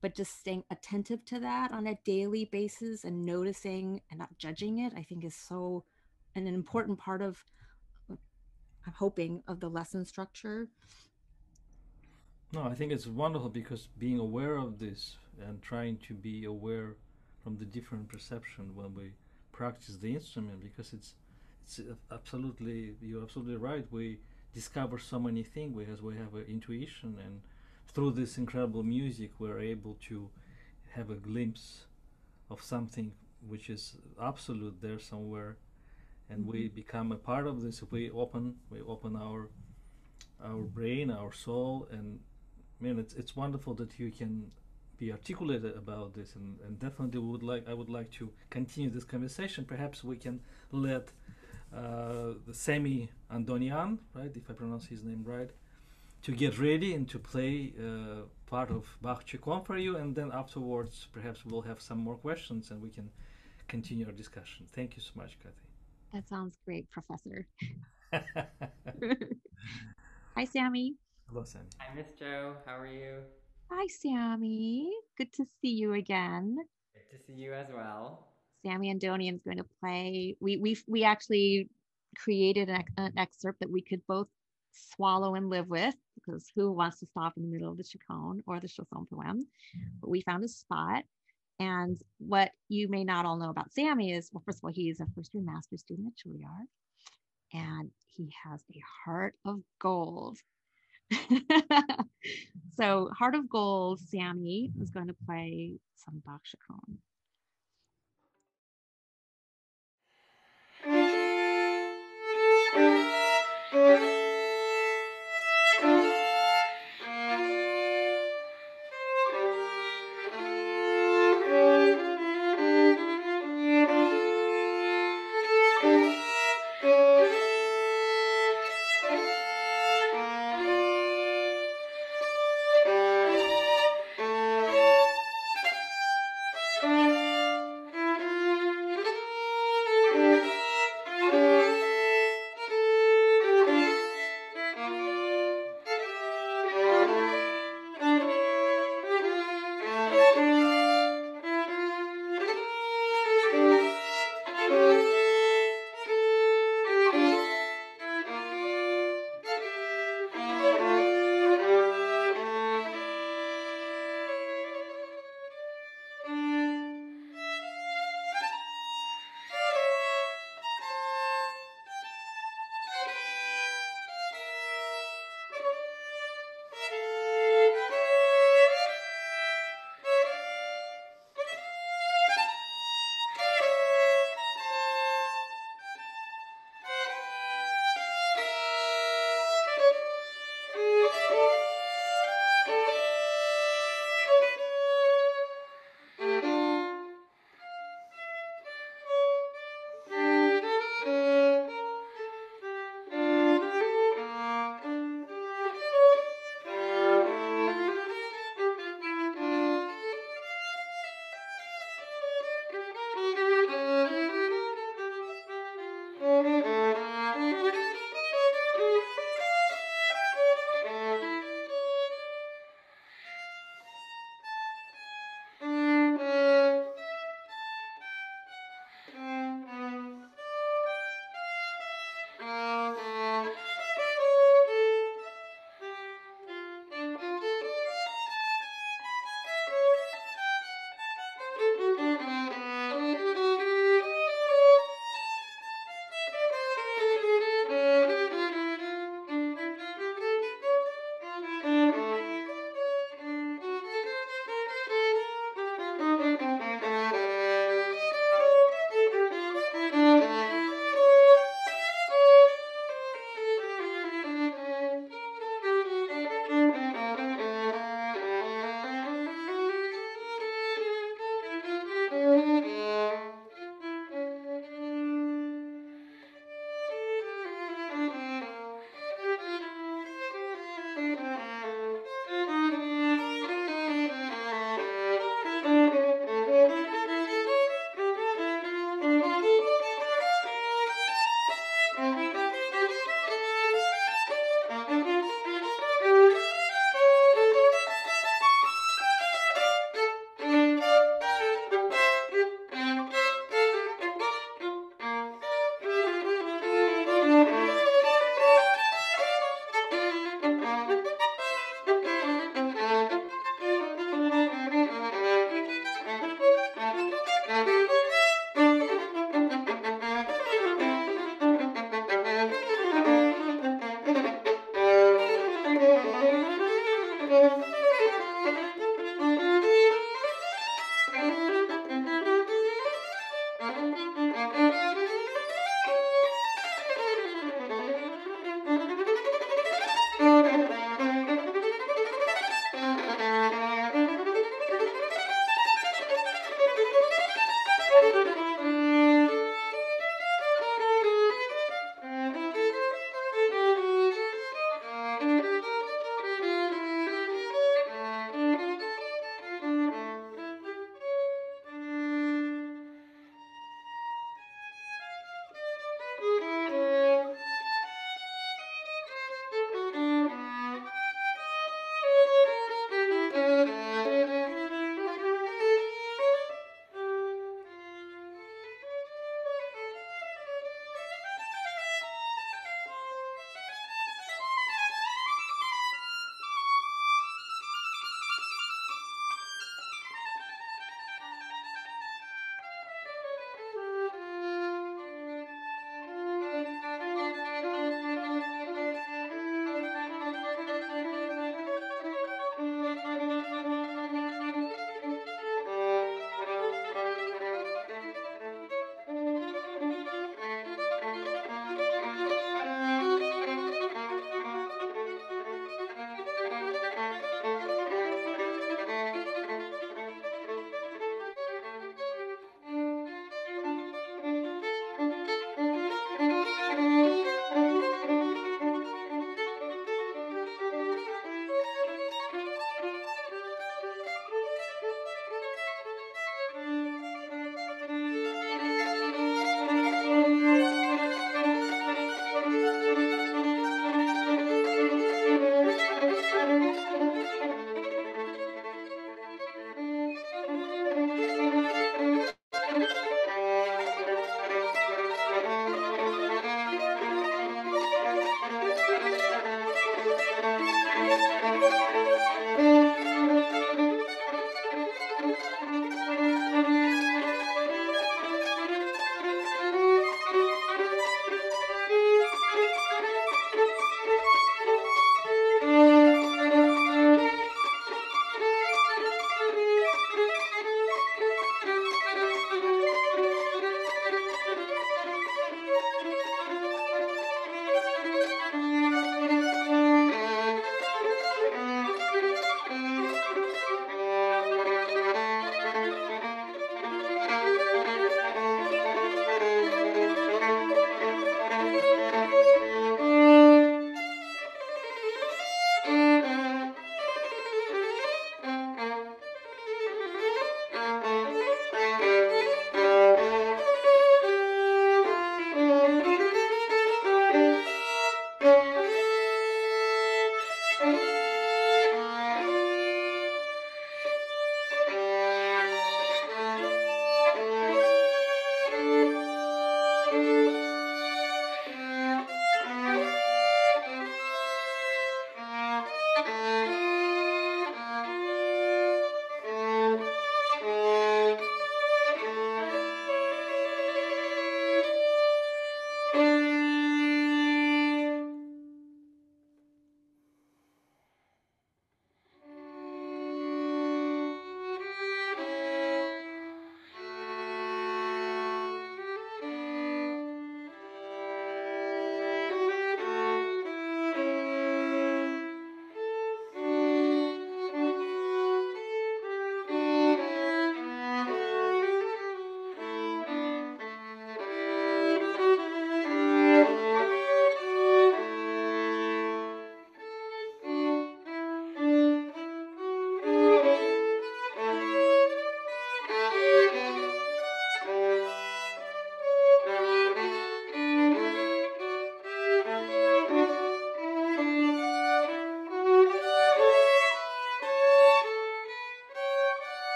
but just staying attentive to that on a daily basis and noticing and not judging it, I think is so an important part of, I'm hoping, of the lesson structure. No, I think it's wonderful, because being aware of this and trying to be aware from the different perception when we practice the instrument, because it's absolutely, you're absolutely right, we discover so many things because we have an intuition, and through this incredible music we're able to have a glimpse of something which is absolute there somewhere, and we become a part of this. We open our brain, our soul, and man, it's wonderful that you can be articulated about this, and definitely I would like to continue this conversation. Perhaps we can let Sammy Andonian, right, if I pronounce his name right, to get ready and to play part of Bach Chaconne for you, and then afterwards perhaps we'll have some more questions and we can continue our discussion. Thank you so much, Kathy. That sounds great, Professor. Hi, Sammy. Hello, Sammy. Hi, Miss Joe. How are you? Hi, Sammy. Good to see you again. Good to see you as well. Sammy Andonian is going to play. We actually created an excerpt that we could both swallow and live with, because who wants to stop in the middle of the Chaconne or the Chausson Poème? But we found a spot. And what you may not all know about Sammy is, well, first of all, he is a first-year master's student at Juilliard, and he has a heart of gold. So, Heart of Gold, Sammy is going to play some Bach Chaconne.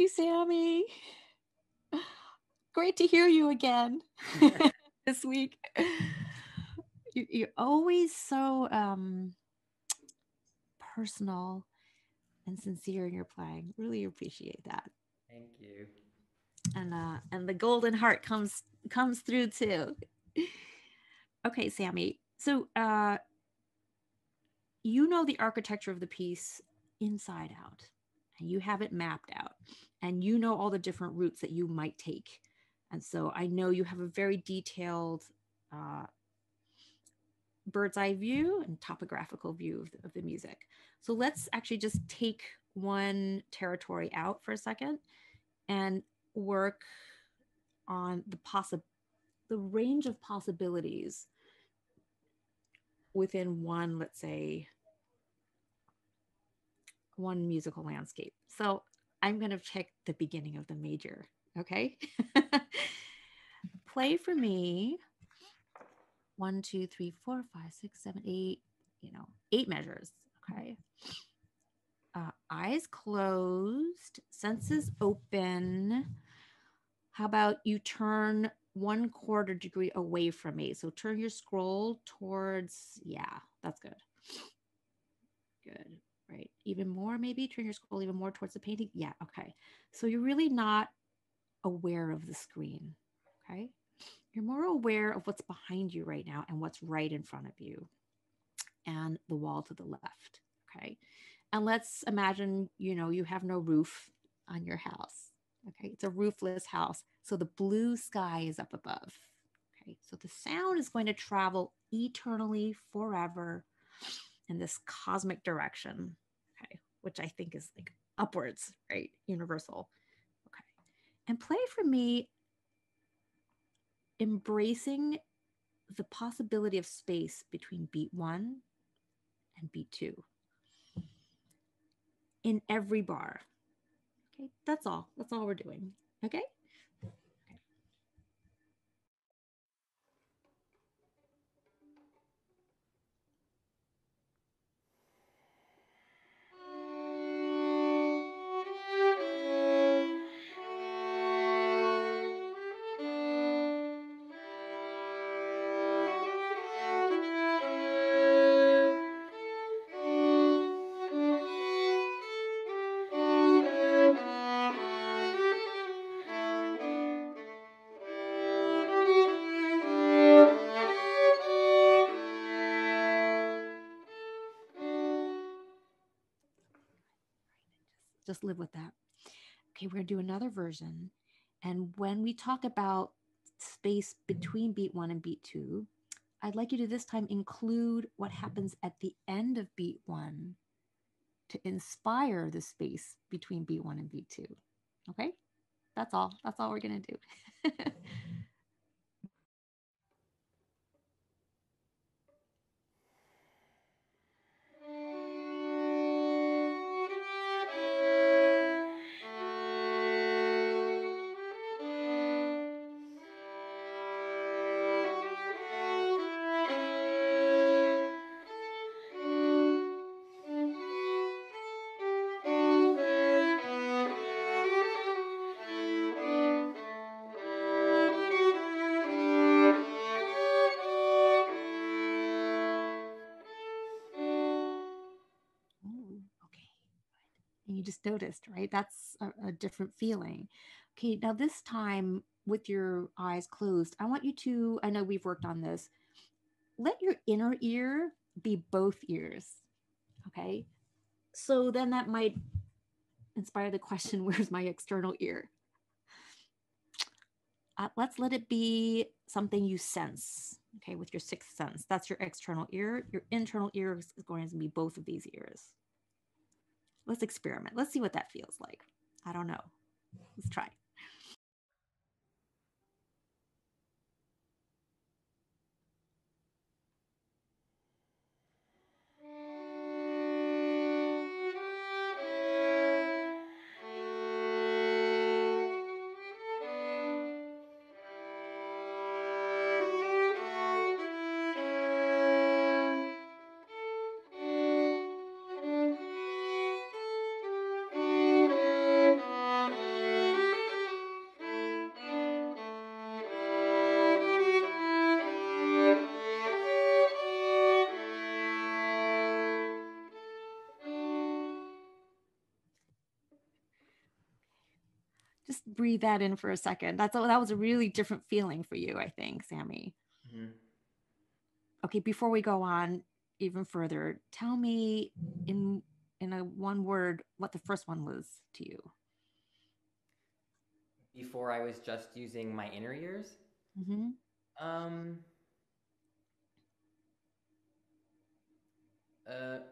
you, Sammy. Great to hear you again this week. You're always so personal and sincere in your playing. Really appreciate that. Thank you. And the golden heart comes through too. Okay, Sammy. So you know the architecture of the piece inside out, and you have it mapped out, and you know all the different routes that you might take. And so I know you have a very detailed bird's eye view and topographical view of the music. So let's actually just take one territory out for a second and work on the range of possibilities within one, let's say, one musical landscape. So I'm going to pick the beginning of the major, okay? Play for me 1, 2, 3, 4, 5, 6, 7, 8, you know, 8 measures, okay? Eyes closed, senses open. How about you turn 1/4 degree away from me? So turn your scroll towards, yeah, that's good. Good, right? Even more, maybe turn your scroll even more towards the painting. Yeah, okay. So you're really not aware of the screen, okay? You're more aware of what's behind you right now and what's right in front of you and the wall to the left, okay? And let's imagine, you know, you have no roof on your house, okay? It's a roofless house. So the blue sky is up above, okay? So the sound is going to travel eternally, forever in this cosmic direction, okay? Which I think is like upwards, right? Universal, okay? And play for me embracing the possibility of space between beat 1 and beat 2 in every bar. Okay, that's all. That's all we're doing. Okay. Just live with that. Okay, we're gonna do another version. And when we talk about space between beat 1 and beat 2, I'd like you to this time include what happens at the end of beat 1 to inspire the space between beat 1 and beat 2. Okay, that's all. That's all we're gonna do. You just noticed, right? That's a different feeling. Okay, now this time with your eyes closed, I want you to, I know we've worked on this, let your inner ear be both ears, okay? So then that might inspire the question, where's my external ear? Let's let it be something you sense, okay, with your 6th sense. That's your external ear. Your internal ear is going to be both of these ears. Let's experiment. Let's see what that feels like. I don't know. Let's try. just breathe that in for a second. That was a really different feeling for you, I think, Sammy. Mm-hmm. Okay, before we go on even further, tell me in one word what the first one was to you. Before I was just using my inner ears. Mm-hmm.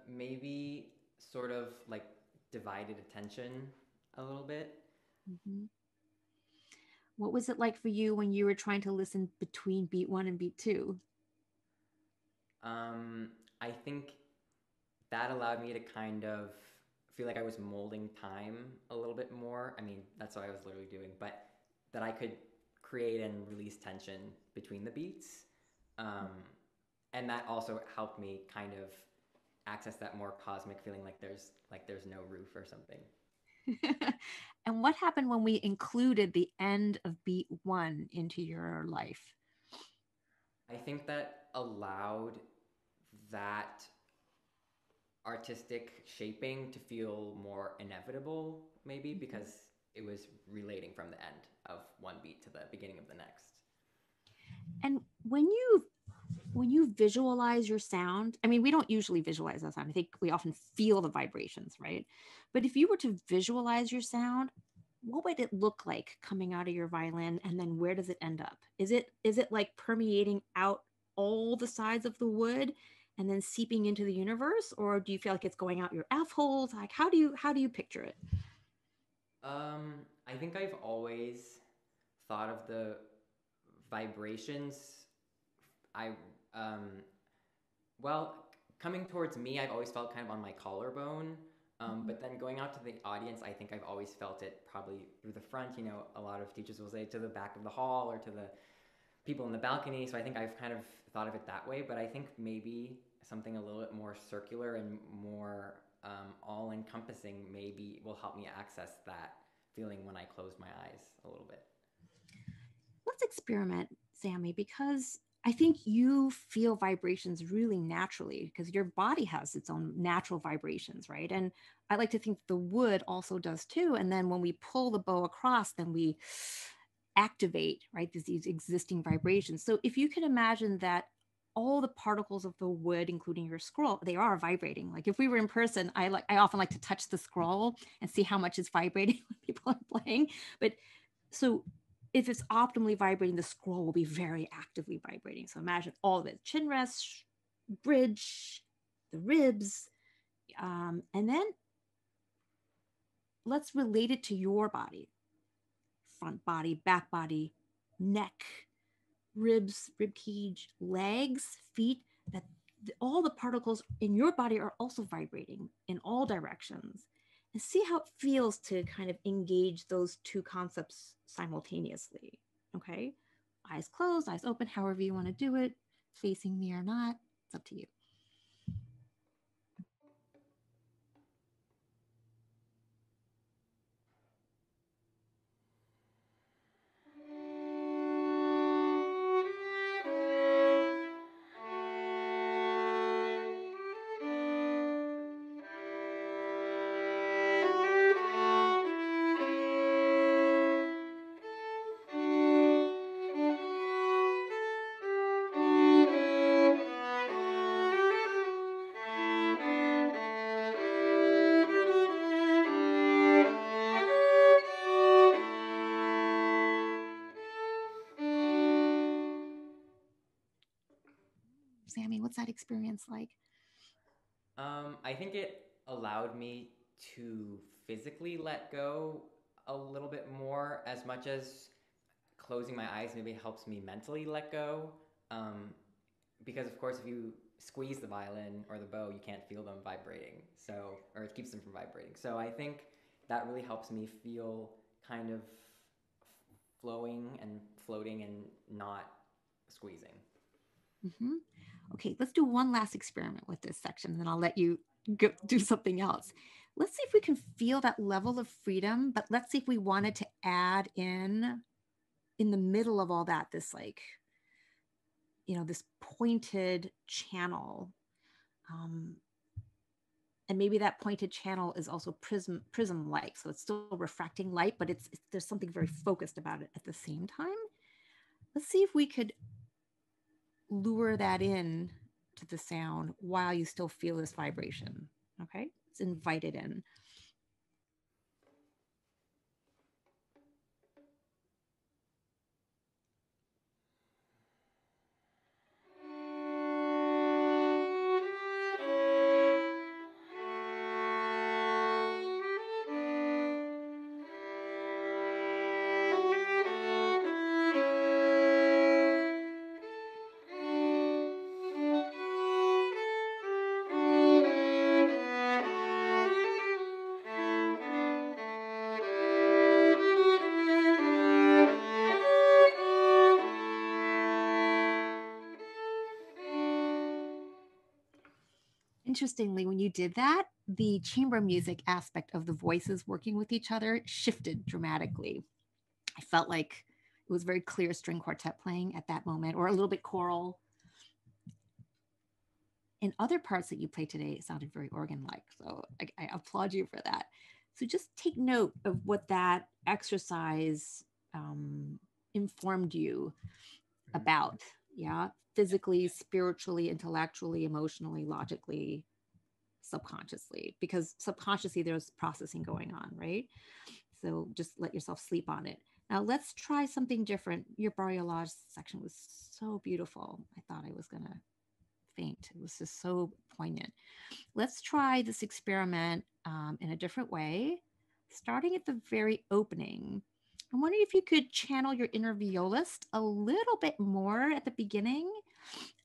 Maybe sort of like divided attention a little bit. Mm-hmm. What was it like for you when you were trying to listen between beat one and beat two? I think that allowed me to kind of feel like I was molding time a little bit more. I mean, that's what I was literally doing, but that I could create and release tension between the beats. And that also helped me kind of access that more cosmic feeling, like there's no roof or something. And what happened when we included the end of beat one into your life? I think that allowed that artistic shaping to feel more inevitable, maybe, because it was relating from the end of one beat to the beginning of the next. And when you visualize your sound, I mean, we don't usually visualize our sound. I think we often feel the vibrations, right? But if you were to visualize your sound, what would it look like coming out of your violin? And then where does it end up? Is it like permeating out all the sides of the wood and then seeping into the universe? Or do you feel like it's going out your F holes? Like, how do you picture it? I think I've always thought of the vibrations. Coming towards me, I've always felt kind of on my collarbone, but then going out to the audience, I think I've always felt it probably through the front. You know, a lot of teachers will say to the back of the hall or to the people in the balcony. So I think I've kind of thought of it that way, but I think maybe something a little bit more circular and more all encompassing maybe will help me access that feeling when I close my eyes a little bit. Let's experiment, Sammy, because I think you feel vibrations really naturally because your body has its own natural vibrations, right? And I like to think the wood also does too. And then when we pull the bow across, then we activate, right, these existing vibrations. So if you can imagine that all the particles of the wood, including your scroll, they are vibrating. Like if we were in person, I often like to touch the scroll and see how much is vibrating when people are playing. But so if it's optimally vibrating, the scroll will be very actively vibrating. So imagine all of it, chin rest, bridge, the ribs, and then let's relate it to your body. Front body, back body, neck, ribs, rib cage, legs, feet, that all the particles in your body are also vibrating in all directions. And see how it feels to kind of engage those two concepts simultaneously, okay? Eyes closed, eyes open, however you want to do it, facing me or not, it's up to you. Sammy, what's that experience like? I think it allowed me to physically let go a little bit more, as much as closing my eyes maybe helps me mentally let go. Because of course, if you squeeze the violin or the bow, you can't feel them vibrating. So, or it keeps them from vibrating. So I think that really helps me feel kind of flowing and floating and not squeezing. Mm-hmm. Okay, let's do one last experiment with this section, and then I'll let you go do something else. Let's see if we can feel that level of freedom, but let's see if we wanted to add in the middle of all that, this like, you know, this pointed channel. And maybe that pointed channel is also prism-like. So it's still refracting light, but it's there's something very focused about it at the same time. Let's see if we could lure that in to the sound while you still feel this vibration, okay? It's invited in. Interestingly, when you did that, the chamber music aspect of the voices working with each other shifted dramatically. I felt like it was very clear string quartet playing at that moment, or a little bit choral. In other parts that you play today, it sounded very organ-like, so I applaud you for that. So just take note of what that exercise informed you about, yeah? Physically, spiritually, intellectually, emotionally, logically, subconsciously, because subconsciously there's processing going on, right? So just let yourself sleep on it. Now let's try something different. Your balayage section was so beautiful. I thought I was gonna faint. It was just so poignant. Let's try this experiment in a different way, starting at the very opening. I'm wondering if you could channel your inner violist a little bit more at the beginning.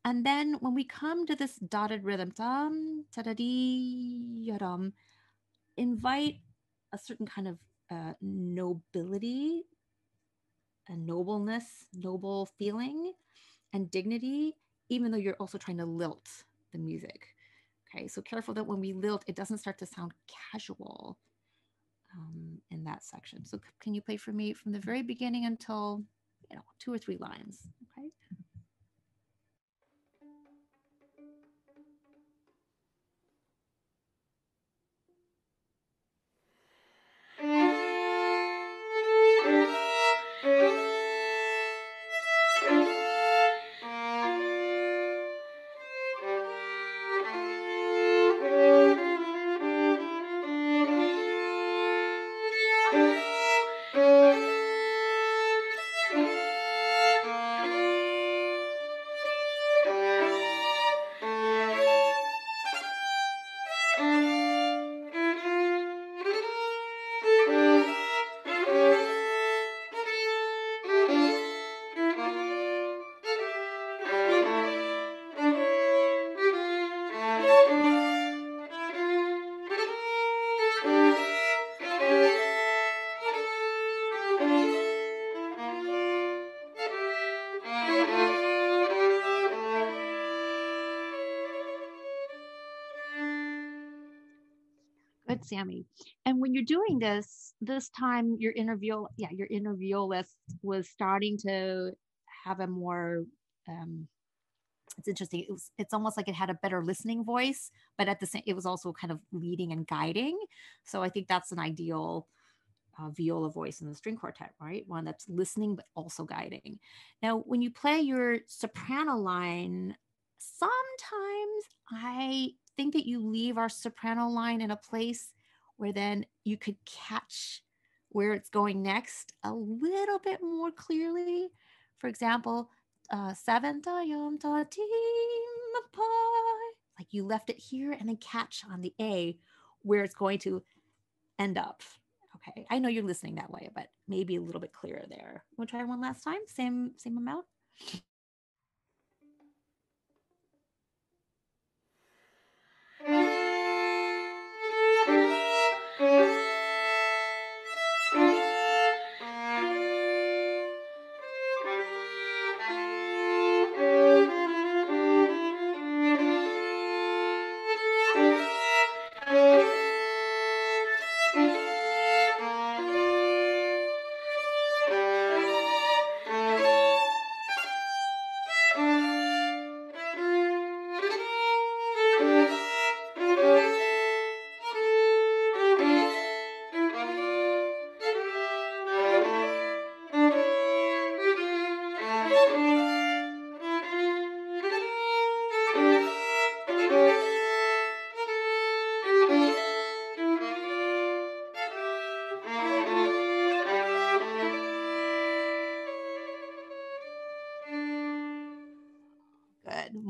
And then when we come to this dotted rhythm, dum, ta-da-dee, yadum, invite a certain kind of nobility, a nobleness, noble feeling, and dignity, even though you're also trying to lilt the music. Okay, so careful that when we lilt, it doesn't start to sound casual. In that section. So can you play for me from the very beginning until, you know, 2 or 3 lines, okay? Sammy. And when you're doing this time, your inner violist was starting to have a more, it's interesting. It's almost like it had a better listening voice, but at the same, it was also kind of leading and guiding. So I think that's an ideal viola voice in the string quartet, right? One that's listening, but also guiding. Now, when you play your soprano line, sometimes I think that you leave our soprano line in a place where then you could catch where it's going next a little bit more clearly. For example, 7, like you left it here and then catch on the A where it's going to end up. Okay, I know you're listening that way, but maybe a little bit clearer there. We'll try one last time, same amount.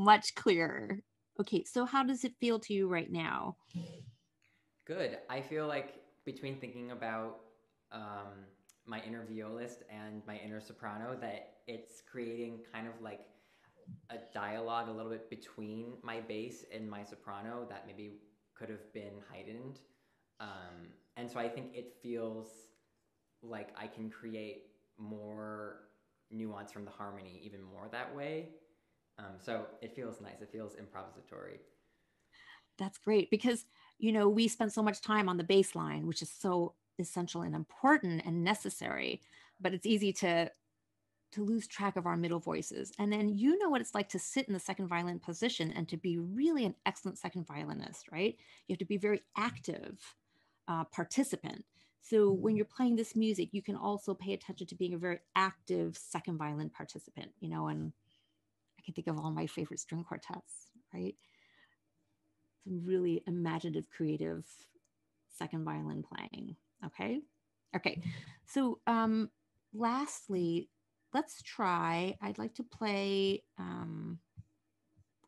much clearer. Okay, so how does it feel to you right now? Good. I feel like between thinking about my inner violist and my inner soprano, that it's creating kind of like a dialogue a little bit between my bass and my soprano that maybe could have been heightened. And so I think it feels like I can create more nuance from the harmony even more that way. So it feels nice. It feels improvisatory. That's great, because, you know, we spend so much time on the bass line, which is so essential and important and necessary, but it's easy to lose track of our middle voices. And then you know what it's like to sit in the second violin position and to be really an excellent second violinist, right? You have to be very active participant. So when you're playing this music, you can also pay attention to being a very active second violin participant, you know, and I can think of all my favorite string quartets, right? Some really imaginative, creative second violin playing, okay? Okay, so lastly, let's try, I'd like to play,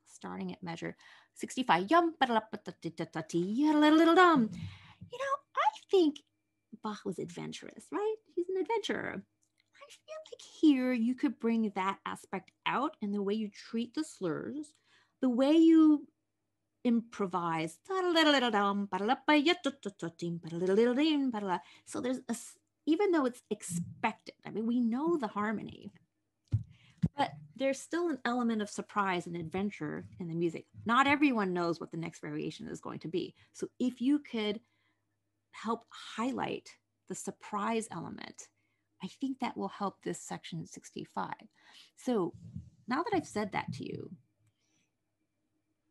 starting at measure 65. You know, I think Bach was adventurous, right? He's an adventurer. I feel like here you could bring that aspect out in the way you treat the slurs, the way you improvise. So there's a, even though it's expected, I mean, we know the harmony, but there's still an element of surprise and adventure in the music. Not everyone knows what the next variation is going to be. So if you could help highlight the surprise element, I think that will help this section 65. So now that I've said that to you,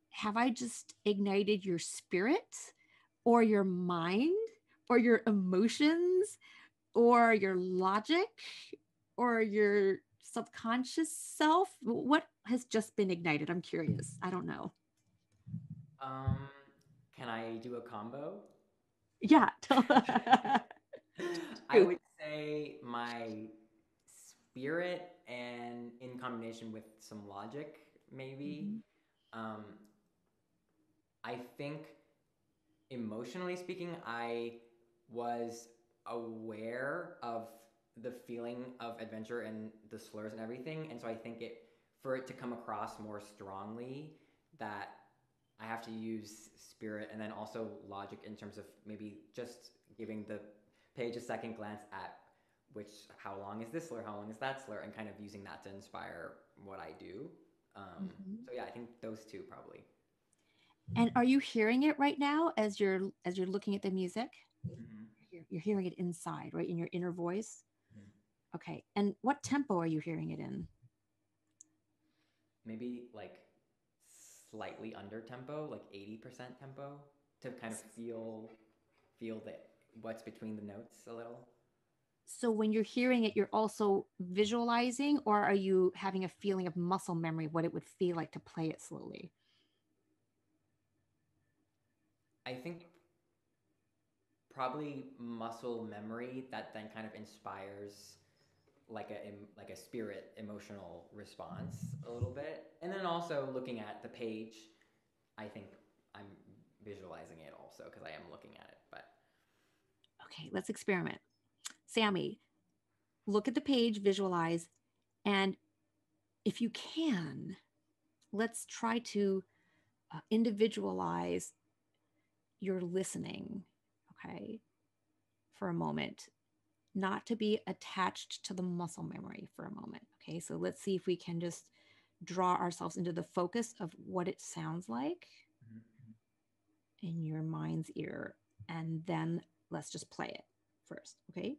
have I just ignited your spirit or your mind or your emotions or your logic or your subconscious self? What has just been ignited? I'm curious. I don't know. Can I do a combo? Yeah. I would say my spirit and in combination with some logic, maybe. Mm-hmm. I think emotionally speaking, I was aware of the feeling of adventure and the slurs and everything, and so I think it, for it to come across more strongly, that I have to use spirit and then also logic in terms of maybe just giving the page a second glance at which, how long is this slur, how long is that slur, and kind of using that to inspire what I do. So yeah, I think those two probably. And are you hearing it right now as you're looking at the music? Mm-hmm. You're hearing it inside, right? In your inner voice. Mm-hmm. Okay. And what tempo are you hearing it in? Maybe like slightly under tempo, like 80% tempo, to kind of feel that what's between the notes a little. So when you're hearing it, you're also visualizing, or are you having a feeling of muscle memory, what it would feel like to play it slowly? I think probably muscle memory that then kind of inspires like a spirit emotional response a little bit. And then also looking at the page, I think I'm visualizing it also because I am looking at it, but. Okay, let's experiment. Sammy, look at the page, visualize, and if you can, let's try to individualize your listening. Okay, for a moment, not to be attached to the muscle memory for a moment. Okay, so let's see if we can just draw ourselves into the focus of what it sounds like in your mind's ear, and then let's just play it first, okay?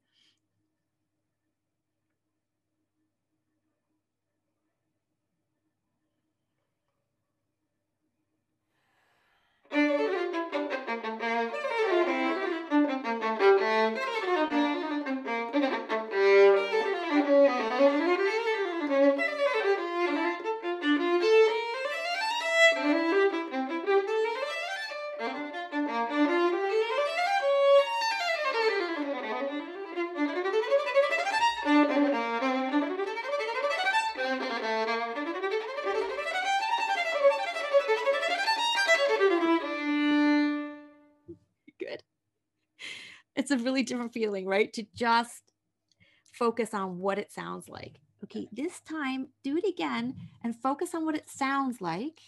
It's a really different feeling, right? To just focus on what it sounds like. Okay, this time, do it again and focus on what it sounds like.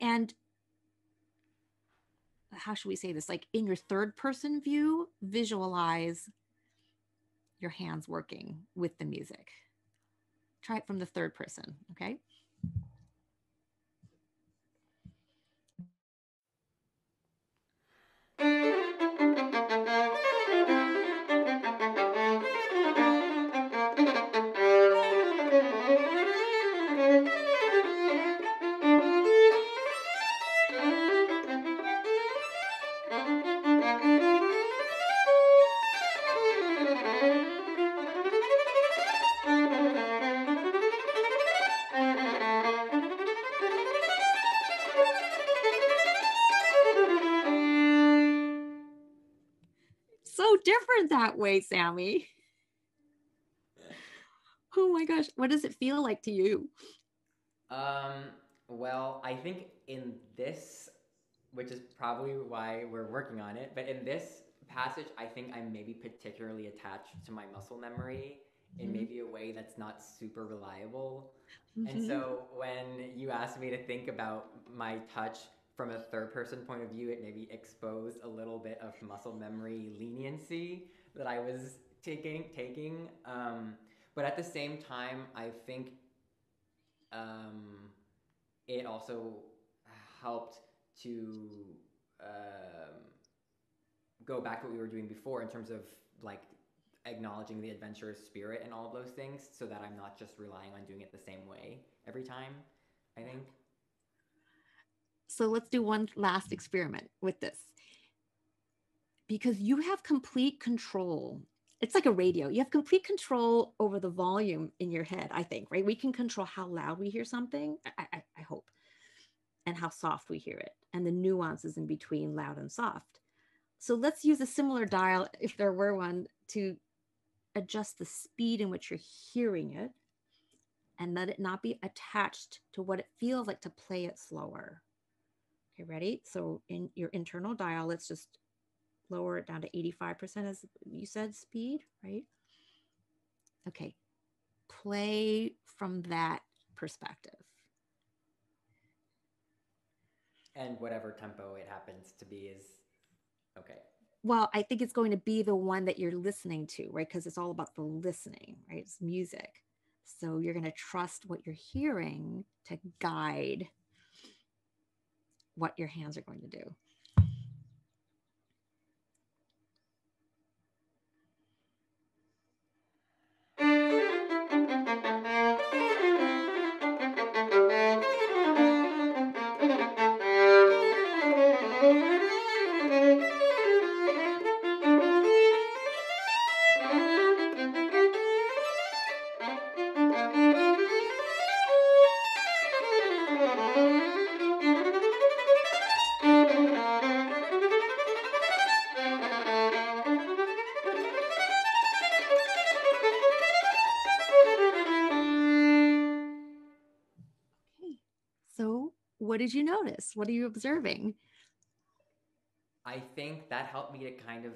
And how should we say this? Like in your third person view, visualize your hands working with the music. Try it from the third person, okay? That way, Sammy. Oh my gosh, what does it feel like to you? Well, I think in this, which is probably why we're working on it, but in this passage, I think I'm maybe particularly attached to my muscle memory in maybe a way that's not super reliable. And so when you asked me to think about my touch from a third person point of view, it maybe exposed a little bit of muscle memory leniency that I was taking. But at the same time, I think it also helped to go back to what we were doing before in terms of like acknowledging the adventurous spirit and all of those things, so that I'm not just relying on doing it the same way every time, I think. So let's do one last experiment with this, because you have complete control. It's like a radio. You have complete control over the volume in your head, I think, right? We can control how loud we hear something, I hope, and how soft we hear it, and the nuances in between loud and soft. So let's use a similar dial, if there were one, to adjust the speed in which you're hearing it, and let it not be attached to what it feels like to play it slower. Okay, ready? So in your internal dial, let's just lower it down to 85%, as you said, speed, right? Okay, play from that perspective. And whatever tempo it happens to be is okay. Well, I think it's going to be the one that you're listening to, right? Because it's all about the listening, right? It's music. So you're going to trust what you're hearing to guide what your hands are going to do. What did you notice? What are you observing? I think that helped me to kind of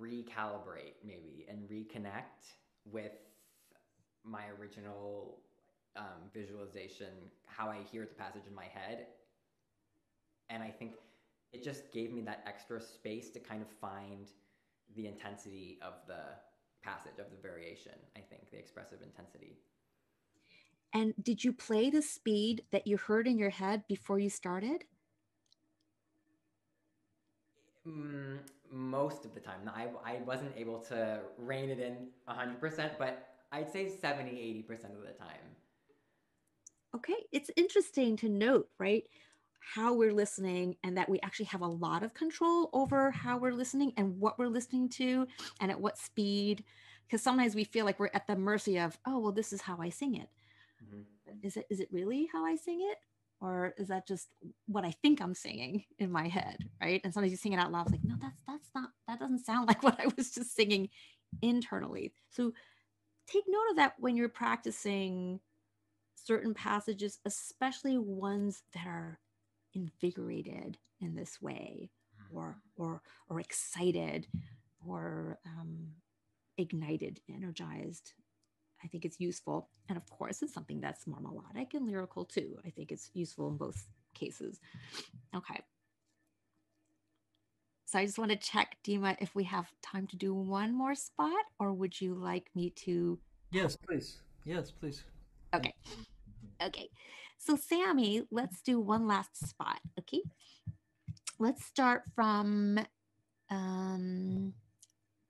recalibrate maybe and reconnect with my original visualization, how I hear the passage in my head. And I think it just gave me that extra space to kind of find the intensity of the passage, of the variation, I think, the expressive intensity. And did you play the speed that you heard in your head before you started? Most of the time. I wasn't able to rein it in 100%, but I'd say 70, 80% of the time. Okay, it's interesting to note, right, how we're listening and that we actually have a lot of control over how we're listening and what we're listening to and at what speed, because sometimes we feel like we're at the mercy of, oh, well, this is how I sing it. Is it really how I sing it? Or is that just what I think I'm singing in my head, right? And sometimes you sing it out loud, it's like, no, that doesn't sound like what I was just singing internally. So take note of that when you're practicing certain passages, especially ones that are invigorated in this way or excited. or ignited, energized. I think it's useful. And of course, it's something that's more melodic and lyrical too. I think it's useful in both cases. Okay. So I just want to check, Dima, if we have time to do one more spot, or would you like me to? Yes, please. Yes, please. Okay. Okay. So Sammy, let's do one last spot. Okay. Let's start from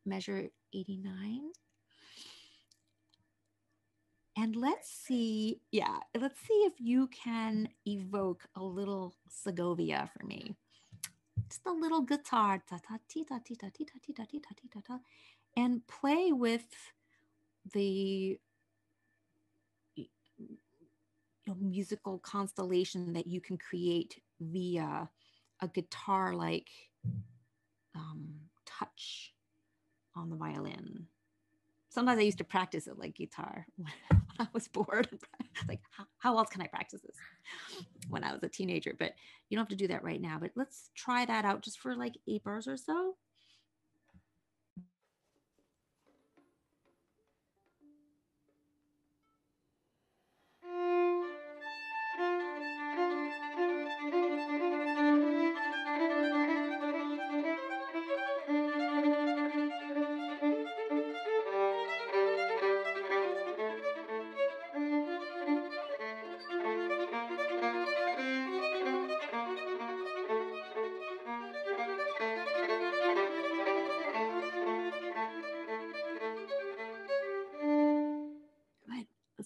measure 89. And let's see, yeah, let's see if you can evoke a little Segovia for me. Just a little guitar, and play with the musical constellation that you can create via a guitar-like touch on the violin. Sometimes I used to practice it like guitar when I was bored. Like, how else can I practice this when I was a teenager? But you don't have to do that right now. But let's try that out just for like 8 bars or so.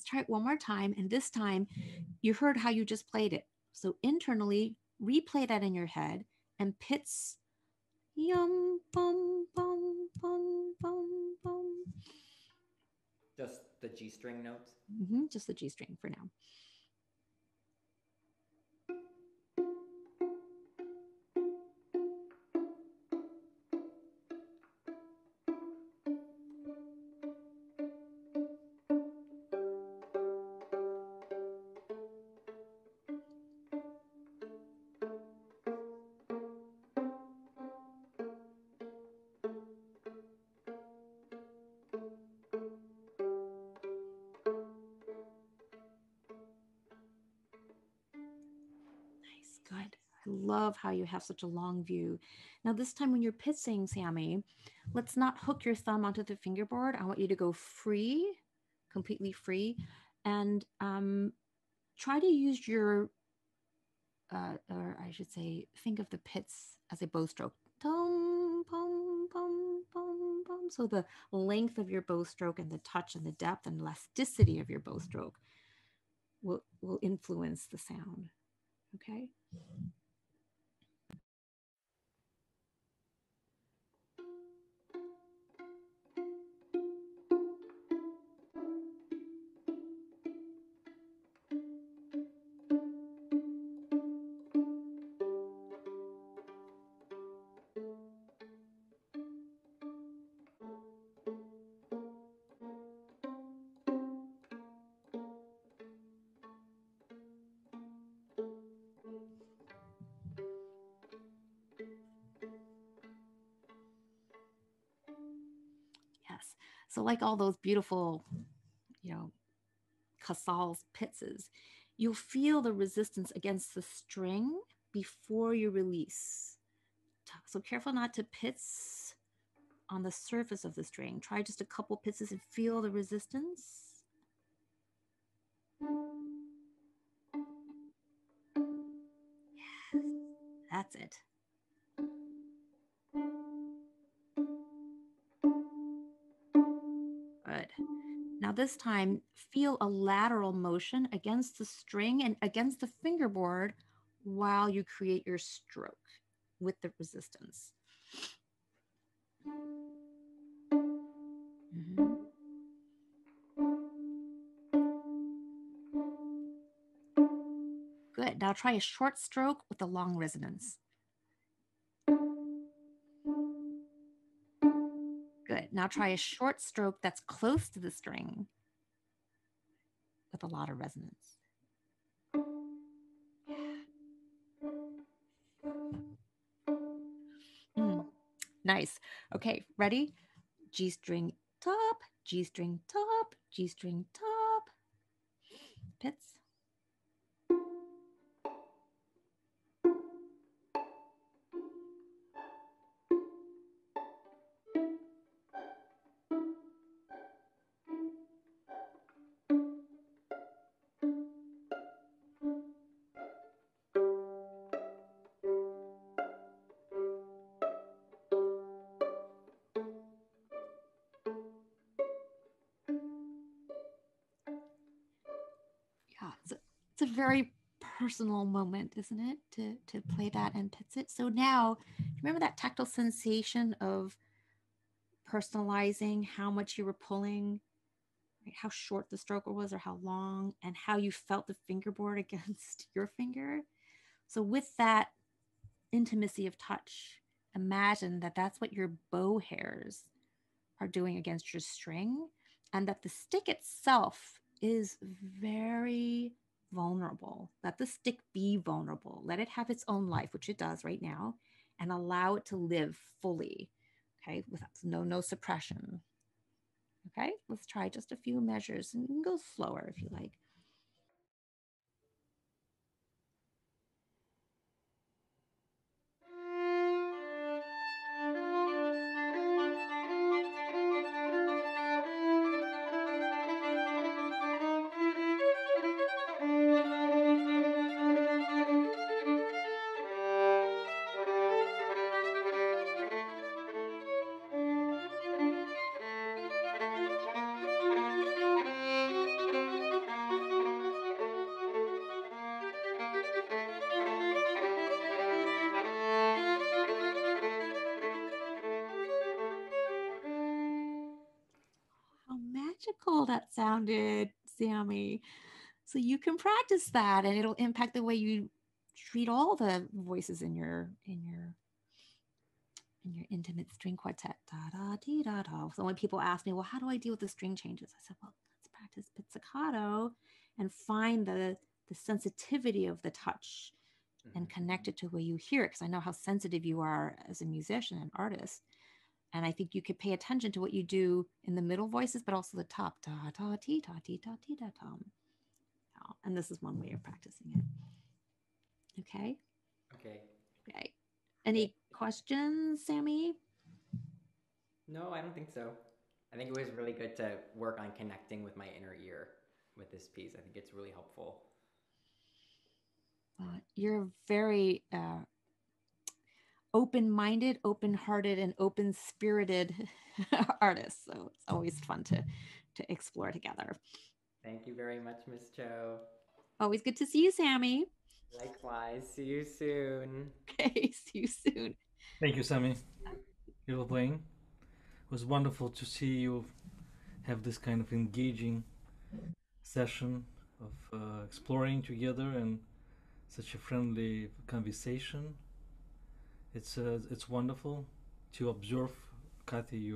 Try it one more time, and this time you heard how you just played it. So internally, replay that in your head and pits yum bum bum bum bum bum. Just the G string notes. Mm-hmm, just the G string for now. Love how you have such a long view. Now this time when you're pitsing, Sammy, let's not hook your thumb onto the fingerboard. I want you to go free, completely free, and try to use your, or I should say, think of the pits as a bow stroke. Dum, bum, bum, bum, bum. So the length of your bow stroke and the touch and the depth and elasticity of your bow stroke will influence the sound, okay? Mm-hmm. So like all those beautiful, Casals pitses, you'll feel the resistance against the string before you release. So careful not to pits on the surface of the string. Try just a couple pitses and feel the resistance. Yes, that's it. Now this time, feel a lateral motion against the string and against the fingerboard while you create your stroke with the resistance. Mm-hmm. Good, now try a short stroke with a long resonance. Good. Now try a short stroke that's close to the string with a lot of resonance. Mm. Nice. Okay, ready? G string top, G string top, G string top. Pits. It's a very personal moment, isn't it, to play that and pits it. So now, remember that tactile sensation of personalizing how much you were pulling, right? How short the stroke was or how long, and how you felt the fingerboard against your finger. So with that intimacy of touch, imagine that that's what your bow hairs are doing against your string, and that the stick itself is very vulnerable. Let the stick be vulnerable. Let it have its own life, which it does right now, and allow it to live fully, okay, without no suppression. Okay, let's try just a few measures, and you can go slower if you like. That sounded, Sammy. So you can practice that, and it'll impact the way you treat all the voices in your intimate string quartet. Da da dee da da. So when people ask me, well, how do I deal with the string changes? I said, well, let's practice pizzicato and find the sensitivity of the touch and connect it to where you hear it, because I know how sensitive you are as a musician and artist. And I think you could pay attention to what you do in the middle voices, but also the top. Ta ta ti ta ti ta ti ta tom. And this is one way of practicing it. Okay. Okay. Okay. Any questions, Sammy? No, I don't think so. I think it was really good to work on connecting with my inner ear with this piece. I think it's really helpful. You're very open-minded, open-hearted, and open-spirited artists. So it's always fun to explore together. Thank you very much, Ms. Cho. Always good to see you, Sammy. Likewise. See you soon. Okay, see you soon. Thank you, Sammy. You were playing. It was wonderful to see you have this kind of engaging session of exploring together and such a friendly conversation. It's wonderful to observe, Kathy,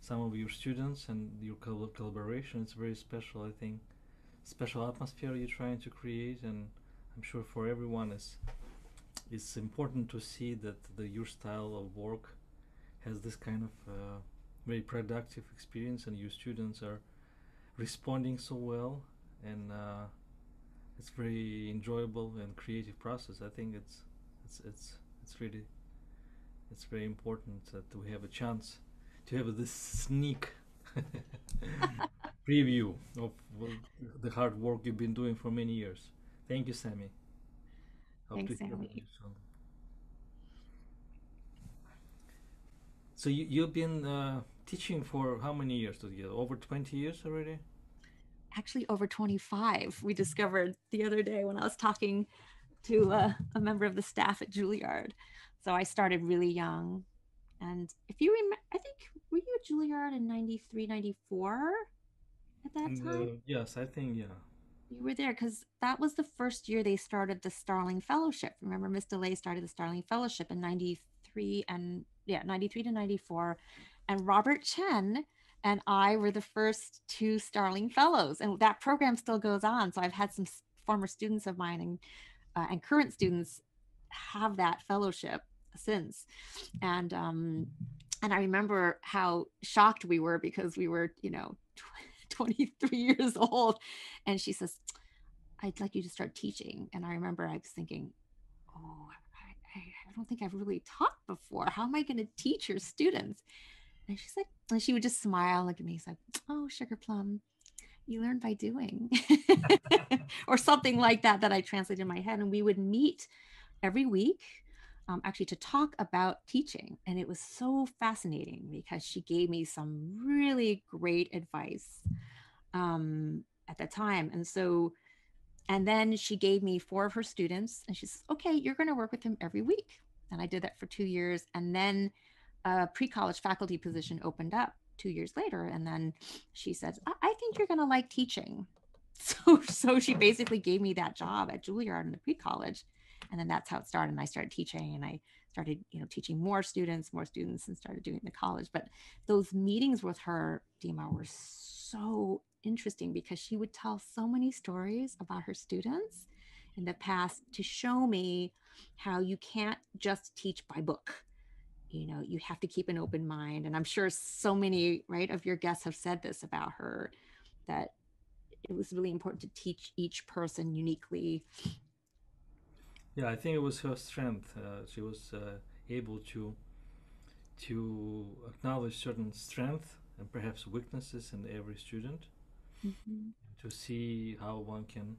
some of your students and your collaboration. It's very special, I think, special atmosphere you're trying to create, and I'm sure for everyone it's important to see that your style of work has this kind of very productive experience, and your students are responding so well, and it's very enjoyable and creative process. I think it's very important that we have a chance to have this sneak preview of the hard work you've been doing for many years. Thank you, Sammy. Thanks, Sammy. So you've been teaching for how many years together? Over 20 years already? Actually, over 25. We discovered the other day when I was talking to a member of the staff at Juilliard. So I started really young. And if you remember, I think, were you at Juilliard in 93, 94 at that time? Yes, I think, yeah. You were there, because that was the first year they started the Starling Fellowship. Remember, Miss DeLay started the Starling Fellowship in 93 and, yeah, 93 to 94. And Robert Chen and I were the first two Starling Fellows. And that program still goes on. So I've had some former students of mine and current students have that fellowship, since. And I remember how shocked we were, because we were, 23 years old. And she says, I'd like you to start teaching. And I remember I was thinking, oh, I don't think I've really taught before. How am I going to teach your students? And she's like, and she would just smile, look at me. She's like, oh, sugar plum, you learn by doing, or something like that, that I translated in my head. And we would meet every week, actually, to talk about teaching. And it was so fascinating, because she gave me some really great advice at that time. And so, and then she gave me 4 of her students, and she says, okay, you're going to work with them every week. And I did that for 2 years. And then a pre-college faculty position opened up 2 years later. And then she said, I think you're going to like teaching. So she basically gave me that job at Juilliard in the pre-college. And then that's how it started. And I started teaching, and I started, teaching more students, and started doing the college. But those meetings with her, Dima, were so interesting, because she would tell so many stories about her students in the past to show me how you can't just teach by book. You have to keep an open mind. And I'm sure so many, right, of your guests have said this about her, that it was really important to teach each person uniquely. Yeah, I think it was her strength. She was able to acknowledge certain strengths and perhaps weaknesses in every student, mm-hmm. to see how one can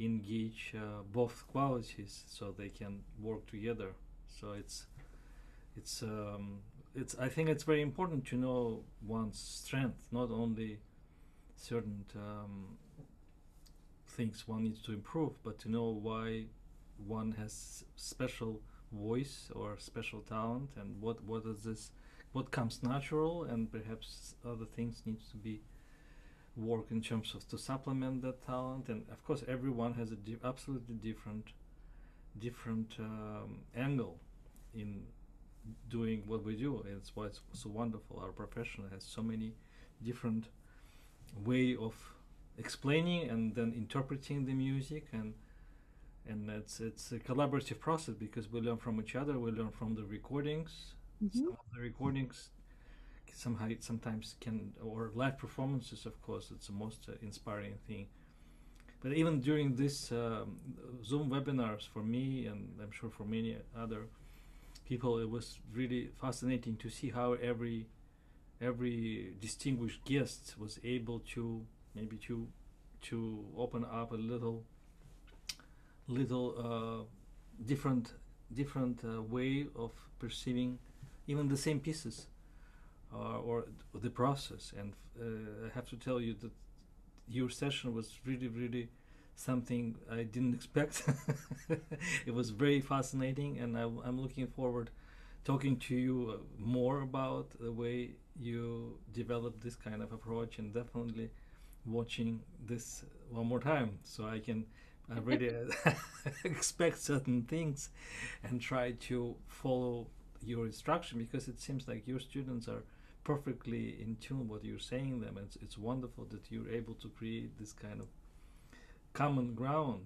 engage both qualities so they can work together. So it's I think it's very important to know one's strength, not only certain things one needs to improve, but to know why one has special voice or special talent, and what is this, what comes natural, and perhaps other things need to be work in terms of to supplement that talent. And of course, everyone has a absolutely different angle in doing what we do. It's why it's so wonderful. Our profession has so many different way of explaining and then interpreting the music, and it's a collaborative process, because we learn from each other, we learn from the recordings. Mm-hmm. Some of the recordings sometimes can, or live performances, of course, it's the most inspiring thing. But even during this Zoom webinars, for me, and I'm sure for many other people, it was really fascinating to see how every distinguished guest was able to maybe to open up a little different way of perceiving even the same pieces or the process. And I have to tell you that your session was really, really something I didn't expect. It was very fascinating, and I'm looking forward talking to you more about the way you developed this kind of approach, and definitely watching this one more time so I can already expect certain things and try to follow your instruction, because it seems like your students are perfectly in tune with what you're saying them. It's wonderful that you're able to create this kind of common ground,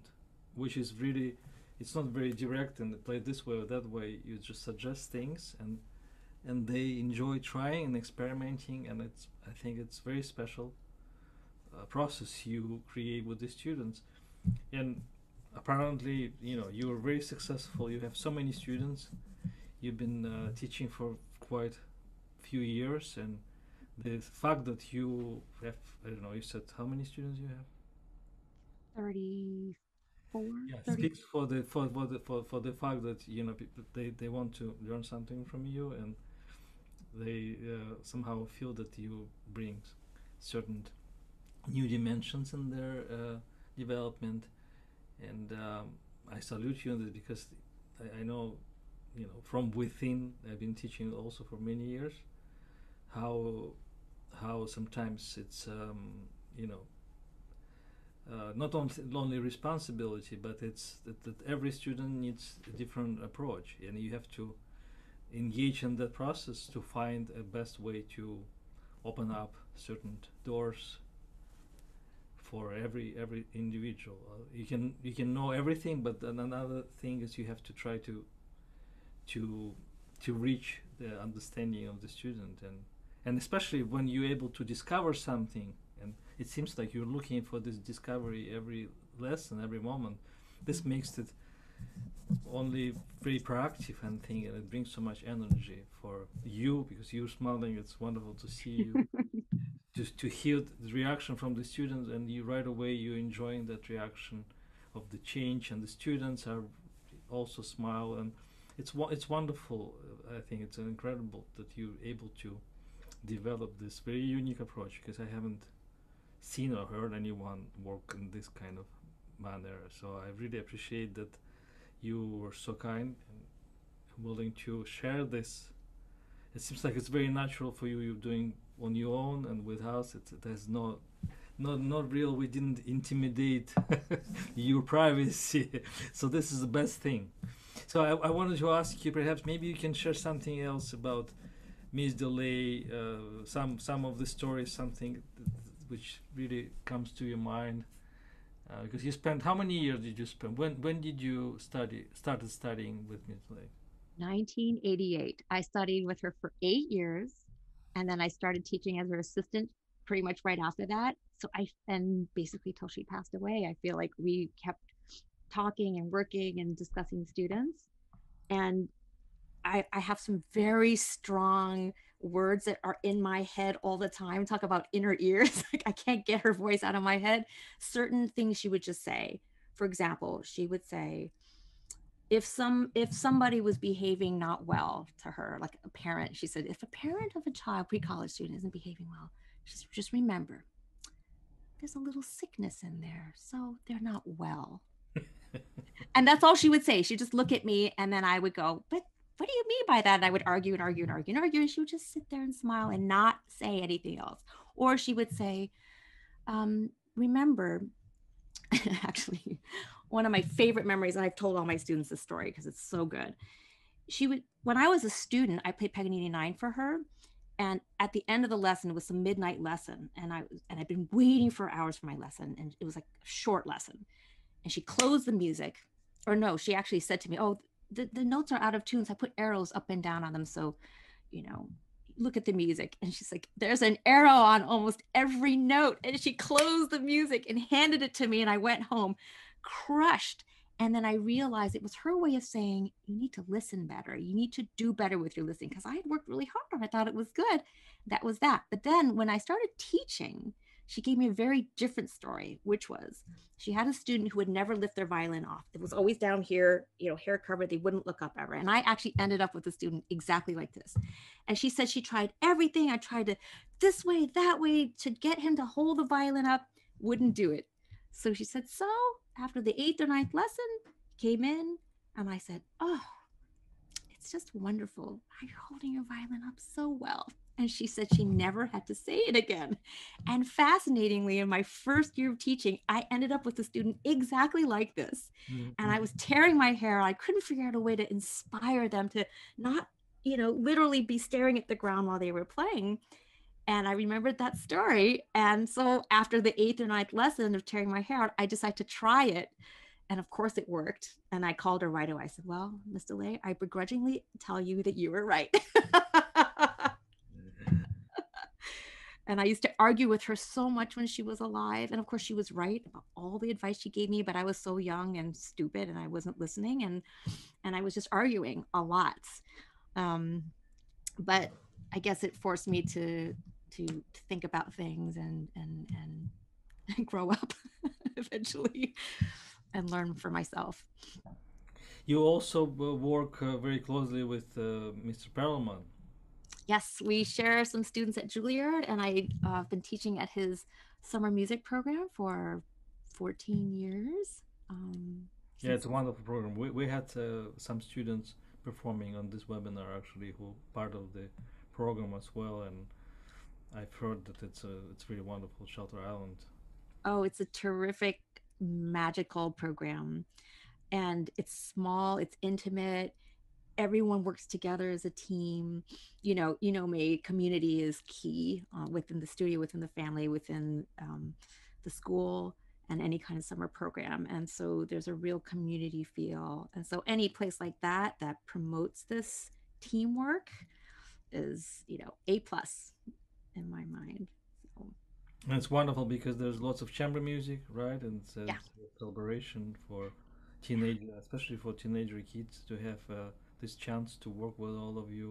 which is really, it's not very direct and play this way or that way. You just suggest things, and they enjoy trying and experimenting, and I think it's very special process you create with the students. And apparently, you are very successful. You have so many students. You've been teaching for quite a few years, and the fact that you have, I don't know, you said how many students you have? 34. Yeah, 30. Speaks for the fact that they want to learn something from you, and they somehow feel that you bring certain new dimensions in their development. And I salute you on this, because I know, from within, I've been teaching also for many years, how sometimes it's, not only responsibility, but it's that every student needs a different approach, and you have to engage in that process to find a best way to open up certain doors for every individual. You can know everything, but then another thing is you have to try to to reach the understanding of the student, and especially when you're able to discover something, and it seems like you're looking for this discovery every lesson, every moment. This makes it only very proactive and thing, and it brings so much energy for you because you're smiling. It's wonderful to see you, just to hear the reaction from the students, and you right away you're enjoying that reaction of the change, and the students are also smile, and it's wonderful. I think it's incredible that you're able to develop this very unique approach, because I haven't seen or heard anyone work in this kind of manner. So I really appreciate that you were so kind and willing to share this. It seems like it's very natural for you. You're doing on your own and with us. There's not real. We didn't intimidate your privacy. So this is the best thing. So I wanted to ask you, perhaps maybe you can share something else about Ms. DeLay, some of the stories, something which really comes to your mind. Because you spent, how many years did you spend? When did you started studying with Ms. DeLay? 1988. I studied with her for 8 years, and then I started teaching as her assistant pretty much right after that. So and basically till she passed away, I feel like we kept talking and working and discussing students. And I have some very strong words that are in my head all the time. Talk about inner ears. Like I can't get her voice out of my head. Certain things she would just say. For example, she would say, if somebody was behaving not well to her, like a parent, she said, if a parent of a child, pre-college student, isn't behaving well, just remember, there's a little sickness in there, so they're not well. And that's all she would say. She'd just look at me, and then I would go, but what do you mean by that? And I would argue and argue and argue and argue, and she would just sit there and smile and not say anything else. Or she would say, remember, actually, one of my favorite memories, and I've told all my students this story because it's so good. She would, when I was a student, I played Paganini 9 for her. And at the end of the lesson, it was a midnight lesson. And I'd been waiting for hours for my lesson. And it was like a short lesson. And she closed the music, or no, she actually said to me, oh, the notes are out of tune. So I put arrows up and down on them. So, you know, look at the music. And she's like, there's an arrow on almost every note. And she closed the music and handed it to me. And I went home crushed. And then I realized it was her way of saying, you need to listen better. You need to do better with your listening. Because I had worked really hard on it. I thought it was good. That was that. But then when I started teaching, she gave me a very different story, which was she had a student who would never lift their violin off. It was always down here, you know, hair covered. They wouldn't look up ever. And I actually ended up with a student exactly like this. And she said she tried everything. I tried to this way, that way, to get him to hold the violin up, wouldn't do it. So she said, so after the 8th or 9th lesson came in, and I said, oh, it's just wonderful how you're holding your violin up so well. And she said she never had to say it again. And fascinatingly, in my first year of teaching, I ended up with a student exactly like this. Mm-hmm. And I was tearing my hair. I couldn't figure out a way to inspire them to not, you know, literally be staring at the ground while they were playing. And I remembered that story. And so after the 8th or 9th lesson of tearing my hair out, I decided to try it. And of course it worked. And I called her right away. I said, well, Ms. DeLay, I begrudgingly tell you that you were right. And I used to argue with her so much when she was alive. And of course she was right about all the advice she gave me, but I was so young and stupid and I wasn't listening. And I was just arguing a lot. But I guess it forced me to think about things and grow up eventually and learn for myself. You also work very closely with Mr. Perlman. Yes, we share some students at Juilliard, and I've been teaching at his summer music program for 14 years. Yeah, it's a wonderful program. We had some students performing on this webinar, actually, who part of the program as well, and I've heard that it's really wonderful, Shelter Island. Oh, it's a terrific, magical program, and it's small, it's intimate. Everyone works together as a team. You know me, community is key within the studio, within the family, within the school. and any kind of summer program. And so there's a real community feel. And so any place like that that promotes this teamwork is, you know, A+ in my mind. So. And it's wonderful because there's lots of chamber music, right? And it's a celebration for teenagers, especially for teenager kids, to have this chance to work with all of you.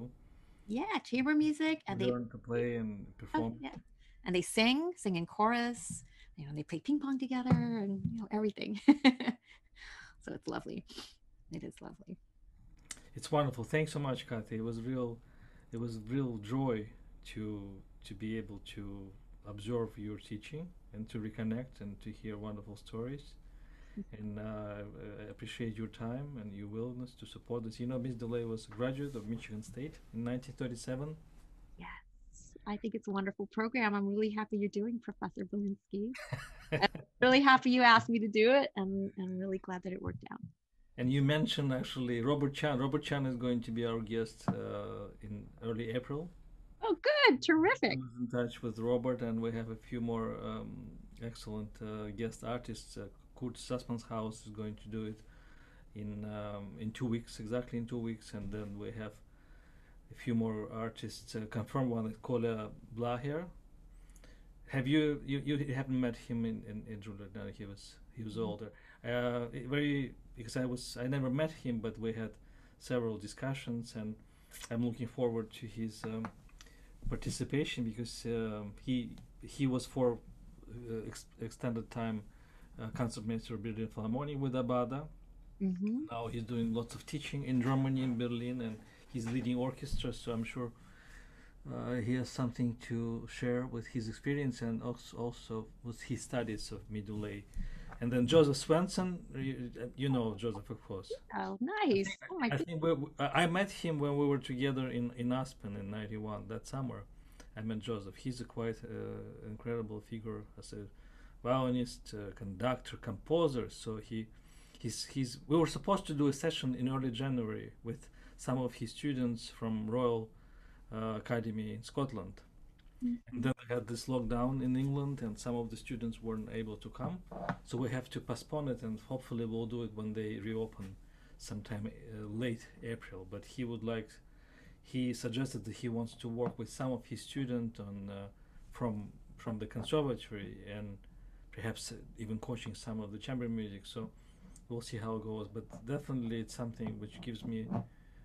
Yeah, chamber music, and they learn to play and perform. And they sing in chorus. You know, they play ping pong together, and you know everything. So it's lovely. It is lovely. It's wonderful. Thanks so much, Kathy. It was real joy to be able to observe your teaching and to reconnect and to hear wonderful stories. And I appreciate your time and your willingness to support this. You know, Ms. DeLay was a graduate of Michigan State in 1937. Yes, I think it's a wonderful program. I'm really happy you're doing, Professor Berlinsky. I'm really happy you asked me to do it, and I'm really glad that it worked out. And you mentioned actually Robert Chen. Robert Chen is going to be our guest in early April. Oh, good. Terrific. I was in touch with Robert, and we have a few more excellent guest artists. Kurt Sussman's house is going to do it in 2 weeks, exactly in 2 weeks. And then we have a few more artists. Confirmed one is Kolja Blacher. Have you haven't met him in Juilliard? No, he was older. I never met him, but we had several discussions, and I'm looking forward to his participation, because he was for extended time concertmaster of Berlin Philharmonic with Abbado. Mm-hmm. Now he's doing lots of teaching in Germany, in Berlin, and he's leading orchestras, so I'm sure he has something to share with his experience and also with his studies of Midulay. And then Joseph Swenson, you know Joseph, of course. Oh, nice. I met him when we were together in Aspen in '91, that summer. I met Joseph. He's a quite incredible figure as a violinist, conductor, composer. So we were supposed to do a session in early January with some of his students from Royal Academy in Scotland. And then we had this lockdown in England, and some of the students weren't able to come. So we have to postpone it, and hopefully we'll do it when they reopen sometime late April. But he suggested that he wants to work with some of his students from the conservatory, and perhaps even coaching some of the chamber music. So we'll see how it goes. But definitely it's something which gives me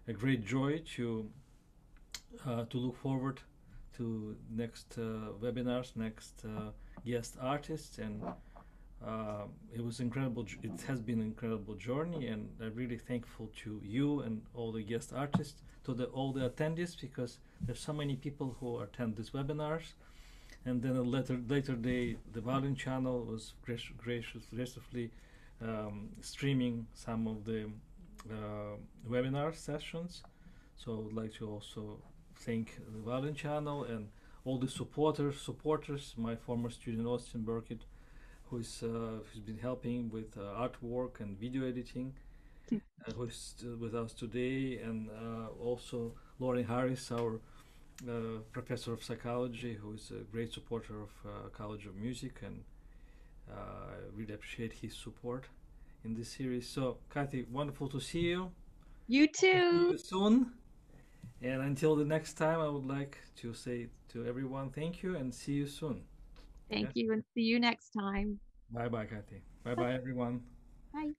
a great joy to look forward to next webinars, next guest artists, and it has been an incredible journey, and I'm really thankful to you and all the guest artists, to all the attendees, because there's so many people who attend these webinars. And then a later day, the Violin Channel was graciously streaming some of the webinar sessions. So I would like to also thank the Violin Channel and all the supporters, my former student Austin Burkitt, who's been helping with artwork and video editing, who's with us today, and also Lauren Harris, our professor of psychology, who is a great supporter of College of Music, and I really appreciate his support in this series. So Kathy, wonderful to see you. You too. See you soon. And until the next time, I would like to say to everyone, thank you and see you soon. Thank you, and see you next time. Bye-bye, Kathy. Bye-bye, everyone. Bye.